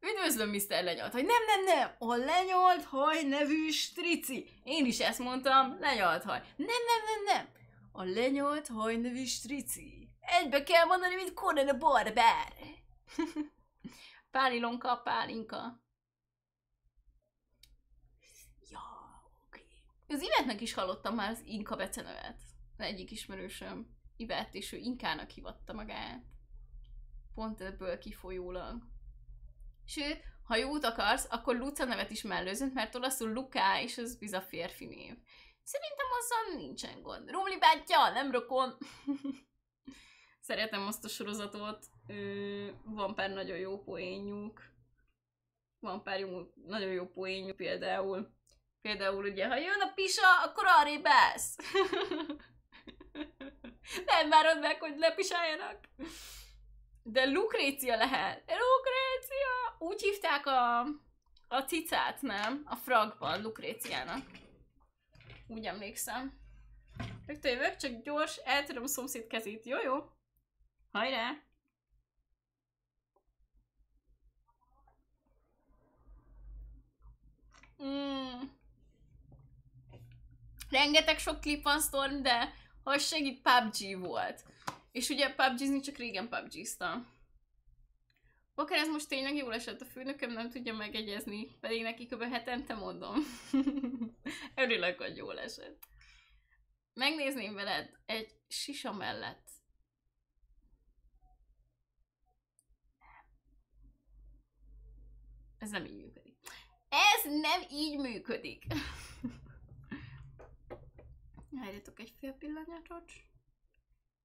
Üdvözlöm, miszter Lenyolt, hogy nem, nem, nem, a Lenyolt haj nevű strici. Én is ezt mondtam, Lenyolt haj. Nem, nem, nem, nem, a Lenyolt haj nevű strici. Egybe kell mondani, mint Conan a Barber. Pálilonka, pálinka. Ja, oké. Okay. Az Ivetnek is hallottam már az Inka becenövet. Az egyik ismerősöm Ivet, és ő Inkának hívatta magát. Pont ebből kifolyólag. Sőt, ha jót akarsz, akkor Luca nevet is mellőzönt, mert olaszul Luká, és az biz a férfi név. Szerintem azzal nincsen gond. Rumli bátyja, nem rokon. Szeretem azt a sorozatot. Van pár nagyon jó poénjuk. Van pár jó, nagyon jó poénjuk például. Például ugye, ha jön a pisa, akkor arrébb állsz. Nem várod meg, hogy lepisáljanak. De Lukrécia lehet. Lukrécia! Úgy hívták a, a cicát, nem? A fragban Lukréciának. Úgy emlékszem. Megtövök, csak gyors, eltöröm a szomszéd kezét. Jó, jó? Hajrá! Mm. Rengeteg sok klip van Storm, de ha segít, pabg volt. És ugye pabg-zni csak régen pabg-ztam. Akár ez most tényleg jól esett, a főnököm nem tudja megegyezni, pedig neki kb. Hetente mondom. Örülök, hogy jól esett. Megnézném veled egy sisa mellett. Ez nem így működik. Ez nem így működik! Hárjatok egy fél pillanatot.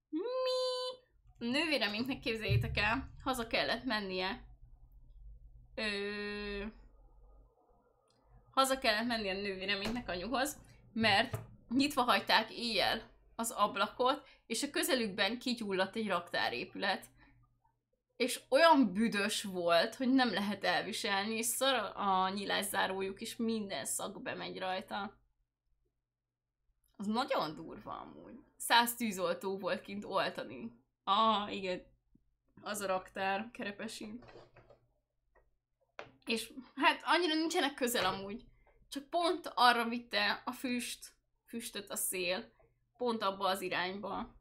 Mi? A nővéremnek képzeljétek el, haza kellett mennie. Ö... Haza kellett mennie a nővéremnek anyuhoz, mert nyitva hagyták éjjel az ablakot, és a közelükben kigyulladt egy raktárépület. És olyan büdös volt, hogy nem lehet elviselni, és szar a nyilászárójuk is, minden szag bemegy rajta. Az nagyon durva amúgy. Száz tűzoltó volt kint oltani. Ah, igen. Az a raktár, Kerepesi. És hát annyira nincsenek közel amúgy. Csak pont arra vitte a füst, füstöt a szél. Pont abba az irányba.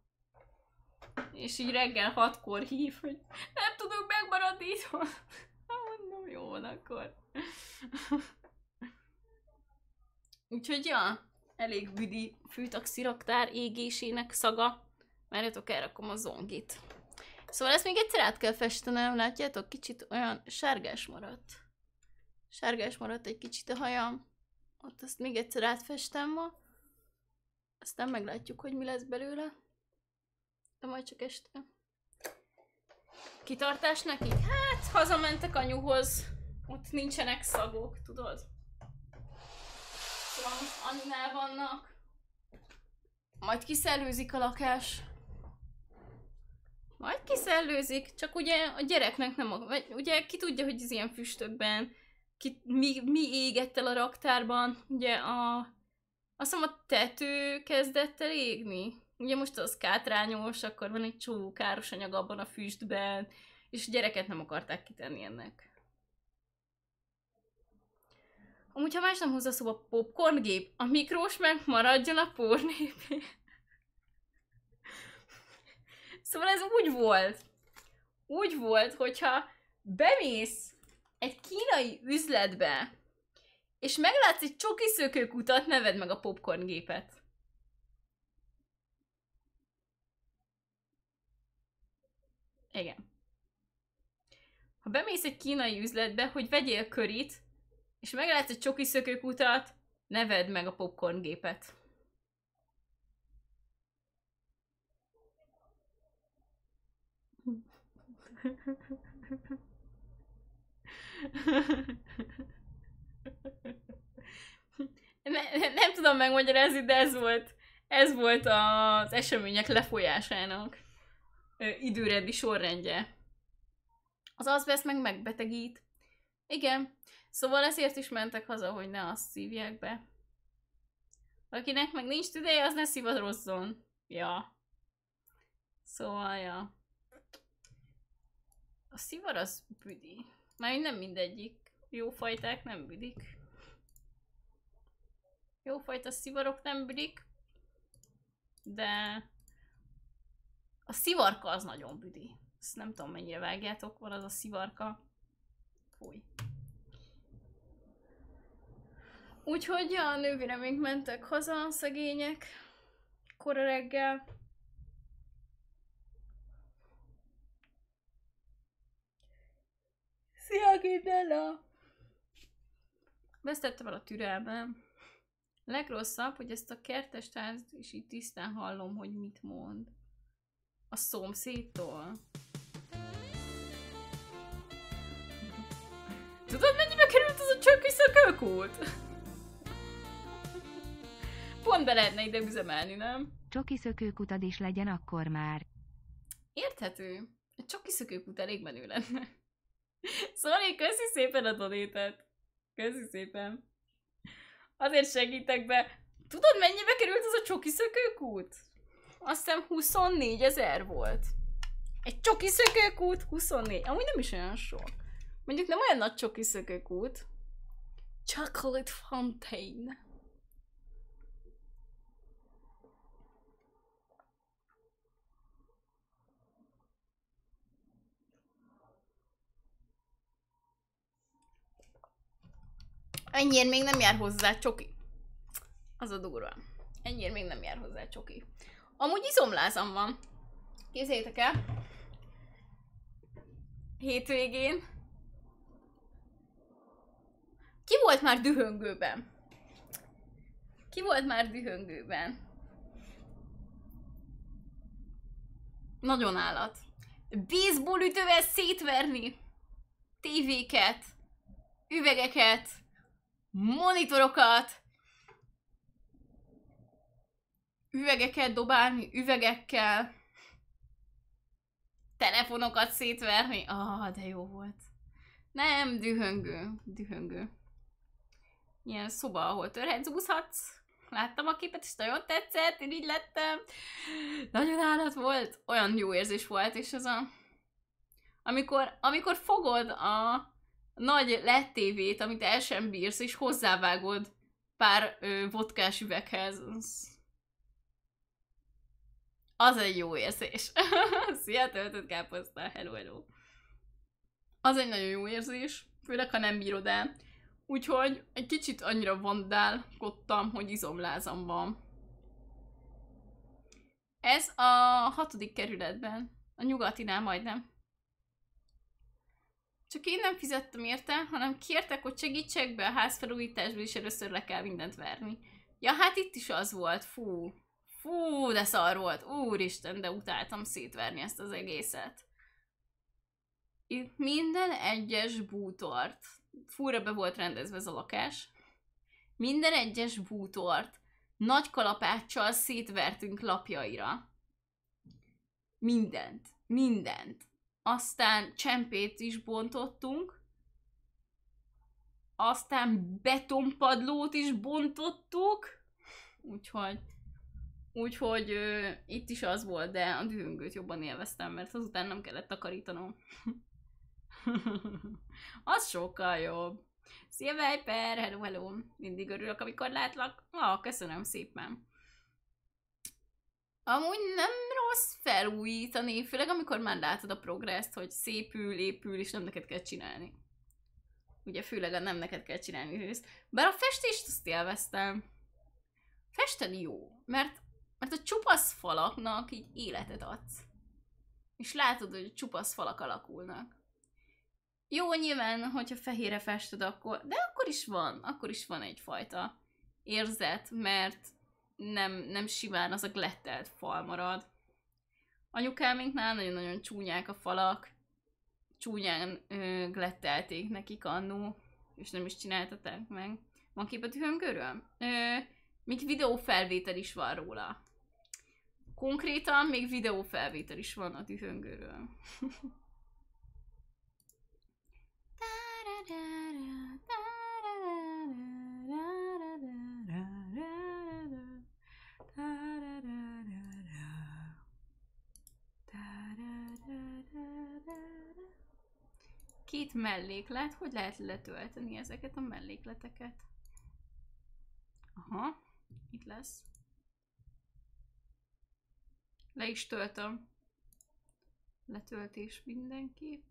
És így reggel hatkor hív, hogy nem tudunk megmaradni itthon. Mondom, jó van akkor. Úgyhogy ja. Elég büdi fűtaxi raktár égésének szaga. Várjatok, elrakom a zongit. Szóval ezt még egyszer át kell festenem, látjátok? Kicsit olyan sárgás maradt. Sárgás maradt egy kicsit a hajam. Ott azt még egyszer átfestem ma. Aztán meglátjuk, hogy mi lesz belőle. De majd csak este. Kitartás nekik? Hát, hazamentek anyuhoz. Ott nincsenek szagok, tudod? Annál vannak. Majd kiszellőzik a lakás. Majd kiszellőzik, csak ugye a gyereknek nem... A, vagy ugye ki tudja, hogy az ilyen füstökben ki, mi, mi égett el a raktárban. Ugye a... Azt hiszem a tető kezdett el égni. Ugye most az kátrányos, akkor van egy csomó káros anyag abban a füstben, és a gyereket nem akarták kitenni ennek. Amúgy, ha más nem hozza szóba a popcorngép, a mikrós meg maradjon a pornépén. Szóval ez úgy volt. Úgy volt, hogyha bemész egy kínai üzletbe, és meglátsz egy csoki szökőkutat, ne vedd meg a popcorngépet. Igen. Ha bemész egy kínai üzletbe, hogy vegyél körit, és meglátsz egy csoki szökőkutat, ne vedd meg a popcorngépet. Ne, nem tudom megmagyarázni, de ez volt. Ez volt az események lefolyásának időrendi sorrendje. Az azbeszt meg megbetegít. Igen. Szóval ezért is mentek haza, hogy ne azt szívják be. Akinek meg nincs tüdeje, az ne szivadrozzon. Ja. Szóval, ja. A szivar az büdi. Már nem mindegyik. Jó fajták nem büdik. Jó fajta szivarok nem büdik. De a szivarka az nagyon büdi. Ezt nem tudom, mennyire vágjátok, van az a szivarka. Fúj. Úgyhogy a nővére még mentek haza, szegények. Kora reggel. Szia, Gidella! Vesztettem el a türelmem. A legrosszabb, hogy ezt a kertestárt is így tisztán hallom, hogy mit mond. A szomszédtól. Tudod, mennyibe került az a csökkös szökőkút? Pont be lehetne ide üzemelni, nem? Csoki szökőkutad is legyen akkor már. Érthető. Egy csoki szökőkút elég menő lenne. Szóval köszi szépen a donétet. Köszi szépen. Azért segítek be. Tudod, mennyibe került az a csoki szökőkút? Azt hiszem huszonnégy ezer volt. Egy csoki szökőkút huszonnégy. Amúgy nem is olyan sok. Mondjuk nem olyan nagy csoki szökőkút. Chocolate Fountain. Ennyiért még nem jár hozzá csoki. Az a durva. Ennyiért még nem jár hozzá csoki. Amúgy izomlázam van. Képzeljétek el. Hétvégén. Ki volt már dühöngőben? Ki volt már dühöngőben? Nagyon állat. Baseball ütővel szétverni. Tévéket. Üvegeket. Monitorokat. Üvegeket dobálni, üvegekkel. Telefonokat szétverni. Ah, de jó volt. Nem, dühöngő. Dühöngő. Ilyen szoba, ahol törhetsz, úszhatsz. Láttam a képet, és nagyon tetszett, én így lettem. Nagyon állat volt. Olyan jó érzés volt, és ez a... Amikor, amikor fogod a nagy el é dé tévét, amit el sem bírsz, és hozzávágod pár ö, vodkás üveghez. Az egy jó érzés. Szia, töltött káposzta, hello, hello. Az egy nagyon jó érzés, főleg, ha nem bírod el. Úgyhogy egy kicsit annyira vandálkodtam, hogy izomlázam van. Ez a hatodik kerületben. A nyugatinál majdnem. Csak én nem fizettem érte, hanem kértek, hogy segítsek be a házfelújításba, és először le kell mindent verni. Ja, hát itt is az volt. Fú. Fú, de szar volt. Úristen, de utáltam szétverni ezt az egészet. Itt minden egyes bútort. Fúra be volt rendezve ez a lakás. Minden egyes bútort nagy kalapáccsal szétvertünk lapjaira. Mindent. Mindent. Aztán csempét is bontottunk. Aztán betonpadlót is bontottuk. Úgyhogy... Úgyhogy ö, itt is az volt, de a dühöngőt jobban élveztem, mert azután nem kellett takarítanom. Az sokkal jobb. Szia, Viper! Hello, hello! Mindig örülök, amikor látlak. Ah, köszönöm szépen. Amúgy nem rossz felújítani, főleg amikor már látod a progresszt, hogy szépül, épül, és nem neked kell csinálni. Ugye főleg nem neked kell csinálni őszt. Bár a festést azt élveztem. Festeni jó, mert Mert a csupasz falaknak így életet adsz. És látod, hogy a csupasz falak alakulnak. Jó, nyilván, hogyha fehérre fested, akkor... De akkor is van, akkor is van egyfajta érzet, mert nem, nem simán az a glettelt fal marad. Anyukáminknál nagyon-nagyon csúnyák a falak. Csúnyán ö, glettelték nekik annó, és nem is csináltatták meg. Van kép a dühöngőről? Ö, Még videófelvétel is van róla. Konkrétan még videófelvétel is van a dühöngőről. Két melléklet, hogy lehet letölteni ezeket a mellékleteket? Aha, itt lesz. Le is töltöm. Letöltés mindenképp.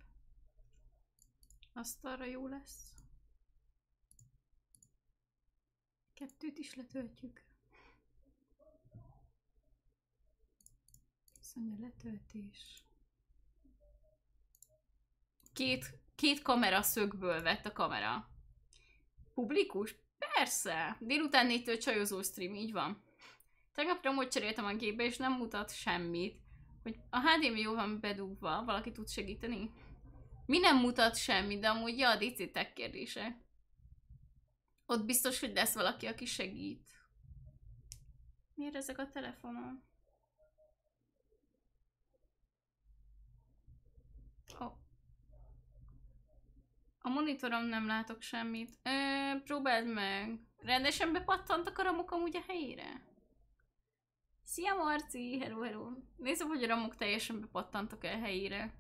Azt arra jó lesz. Kettőt is letöltjük. Szóval letöltés. Két, két kamera szögből vett a kamera. Publikus? Persze! Délután négytől csajozó stream, így van. Tegnapra amúgy cseréltem a gépbe, és nem mutat semmit. Hogy a há dé em i jó van bedugva, valaki tud segíteni? Mi nem mutat semmit, de amúgy ja, a dé cé tech kérdése. Ott biztos, hogy lesz valaki, aki segít. Miért ezek a telefonon? Oh. A monitorom nem látok semmit. Ö, próbáld meg. Rendesen bepattantak a ramok amúgy a helyére? Szia Marci! Hello, hello! Nézzük, hogy a ramok teljesen bepattantak el helyére.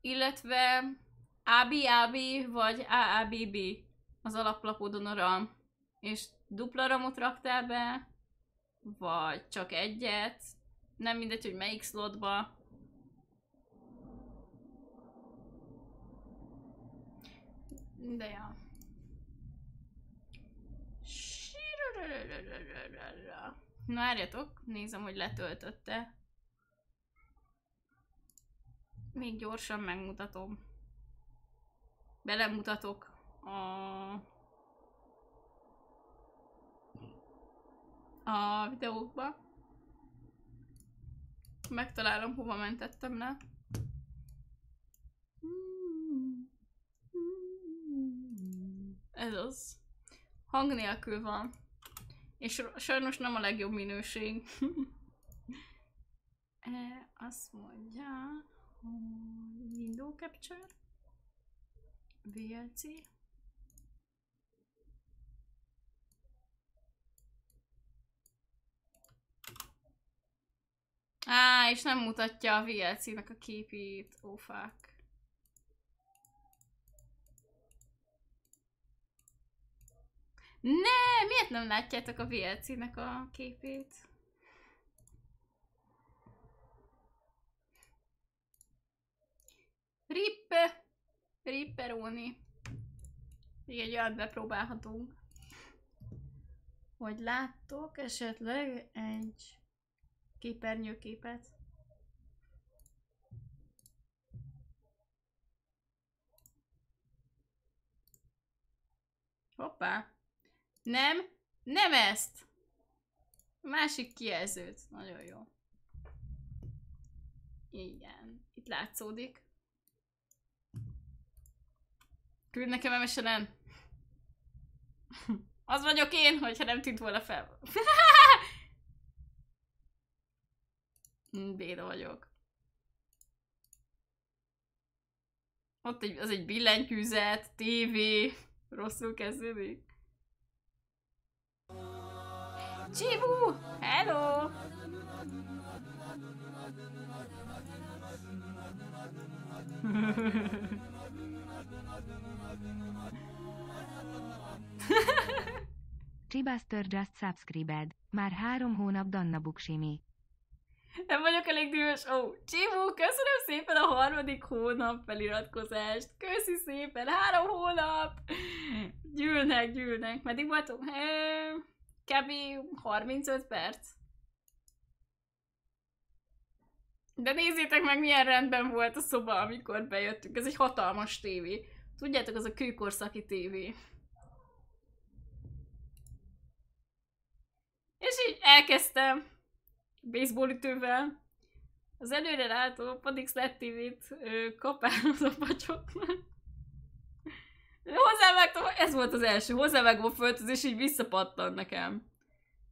Illetve á bé á bé vagy á á bé bé az alaplapodon a RAM. És dupla ramot raktál be, vagy csak egyet. Nem mindegy, hogy melyik slotba. De ja. Na, várjatok, nézem, hogy letöltötte. Még gyorsan megmutatom. Belemutatok a... a videókba. Megtalálom, hova mentettem le. Ez az. Hang nélkül van. És sajnos nem a legjobb minőség. E, azt mondja, hogy Window Capture, vé el cé. Á, és nem mutatja a vé el cének a képét. Ó, fák. Ne, miért nem látjátok a vé el cének a képét? Rip! Ripperoni. Még egy olyat bepróbálhatunk. Hogy láttok esetleg egy képernyőképet. Hoppá! Nem, nem ezt! A másik kijelzőt. Nagyon jó. Igen, itt látszódik. Küld nekem em es en-en. Az vagyok én, hogyha nem tűnt volna fel. Béna vagyok. Ott egy, az egy billentyűzet, tévé. Rosszul kezdődik. Csibú! Hello! Csibaster just subscribed. Már három hónap Danna Buksimi. Nem vagyok elég dühös. Ó, oh, Csibú, köszönöm szépen a harmadik hónap feliratkozást. Köszi szépen, három hónap! Gyűlnek, gyűlnek. Meddig voltunk? Kb. harmincöt perc. De nézzétek meg, milyen rendben volt a szoba, amikor bejöttünk. Ez egy hatalmas tévé. Tudjátok, az a kőkorszaki tévé. És így elkezdtem baseballütővel. Az előre látó Padix lett tévét kapálom a pacsoknak. Hozzávágtam, ez volt az első, hozzávágom a földhöz, és így visszapattan nekem.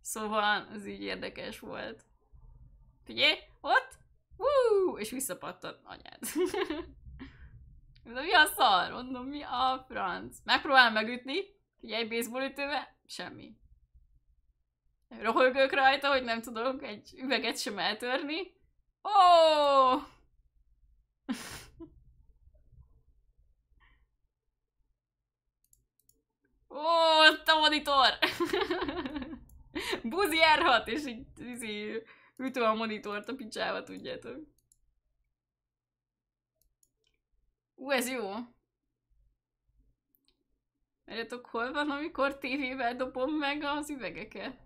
Szóval ez így érdekes volt. Figyelj, ott! Hú! És visszapattant anyád. Mondom, mi a szar? Mondom, mi a franc? Megpróbálom megütni. Figyelj, baseballütővel. Semmi. Roholgök rajta, hogy nem tudok egy üveget sem eltörni. Ó! Oh! Ó, ott a monitor! Buzi járhat, és így, így ütöm a monitort a picsába, tudjátok. Ú, ez jó. Merjetek, hol van, amikor tévével dobom meg az üvegeket?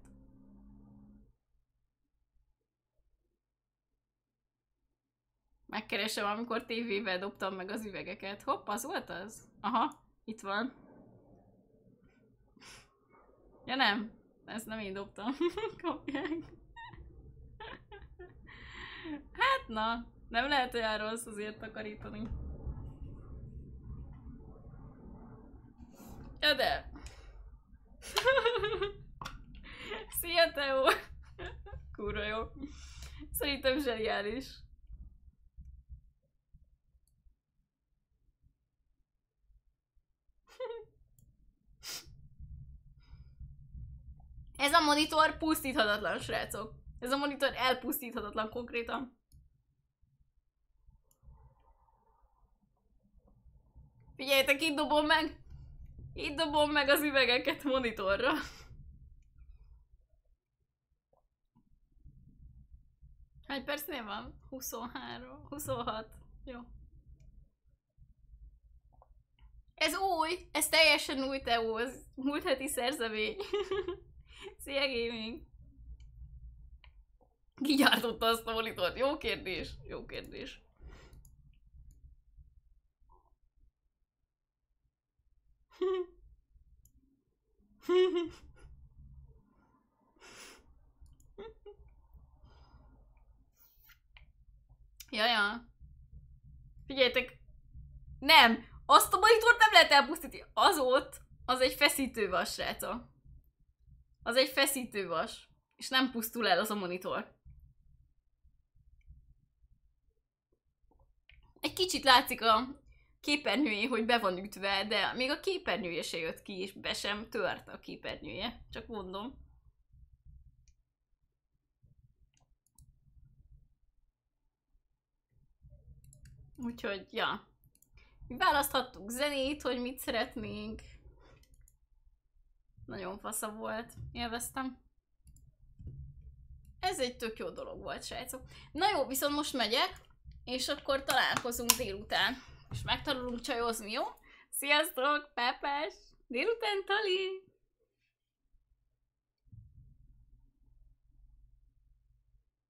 Megkeresem, amikor tévével dobtam meg az üvegeket. Hopp, az volt az? Aha, itt van. Ja nem, ezt nem én dobtam. Kapják. Hát na, nem lehet olyan rossz azért takarítani. Ja de! Szia Teó! Kurva jó. Szerintem zseniális. Ez a monitor pusztíthatatlan, srácok. Ez a monitor elpusztíthatatlan konkrétan. Figyeljétek, itt dobom meg! Itt dobom meg az üvegeket monitorra. Hány percnél van? huszonhárom, huszonhat. Jó. Ez új! Ez teljesen új, Teó. Ez múlt heti szerzemény. Szia Gaming! Ki gyártotta azt a monitort? Jó kérdés! Jó kérdés! Jaja! Figyeljetek! Nem! Azt a monitort nem lehet elpusztítani! Az ott, az egy feszítővas, srácok! Az egy feszítővas, és nem pusztul el az a monitor. Egy kicsit látszik a képernyője, hogy be van ütve, de még a képernyője se jött ki, és be sem tört a képernyője. Csak mondom. Úgyhogy, ja. Mi választhattuk zenét, hogy mit szeretnénk. Nagyon fasza volt, élveztem. Ez egy tök jó dolog volt, srácok. Na jó, viszont most megyek, és akkor találkozunk délután. És megtanulunk csajozni, jó? Sziasztok, pápás! Délután, Tali!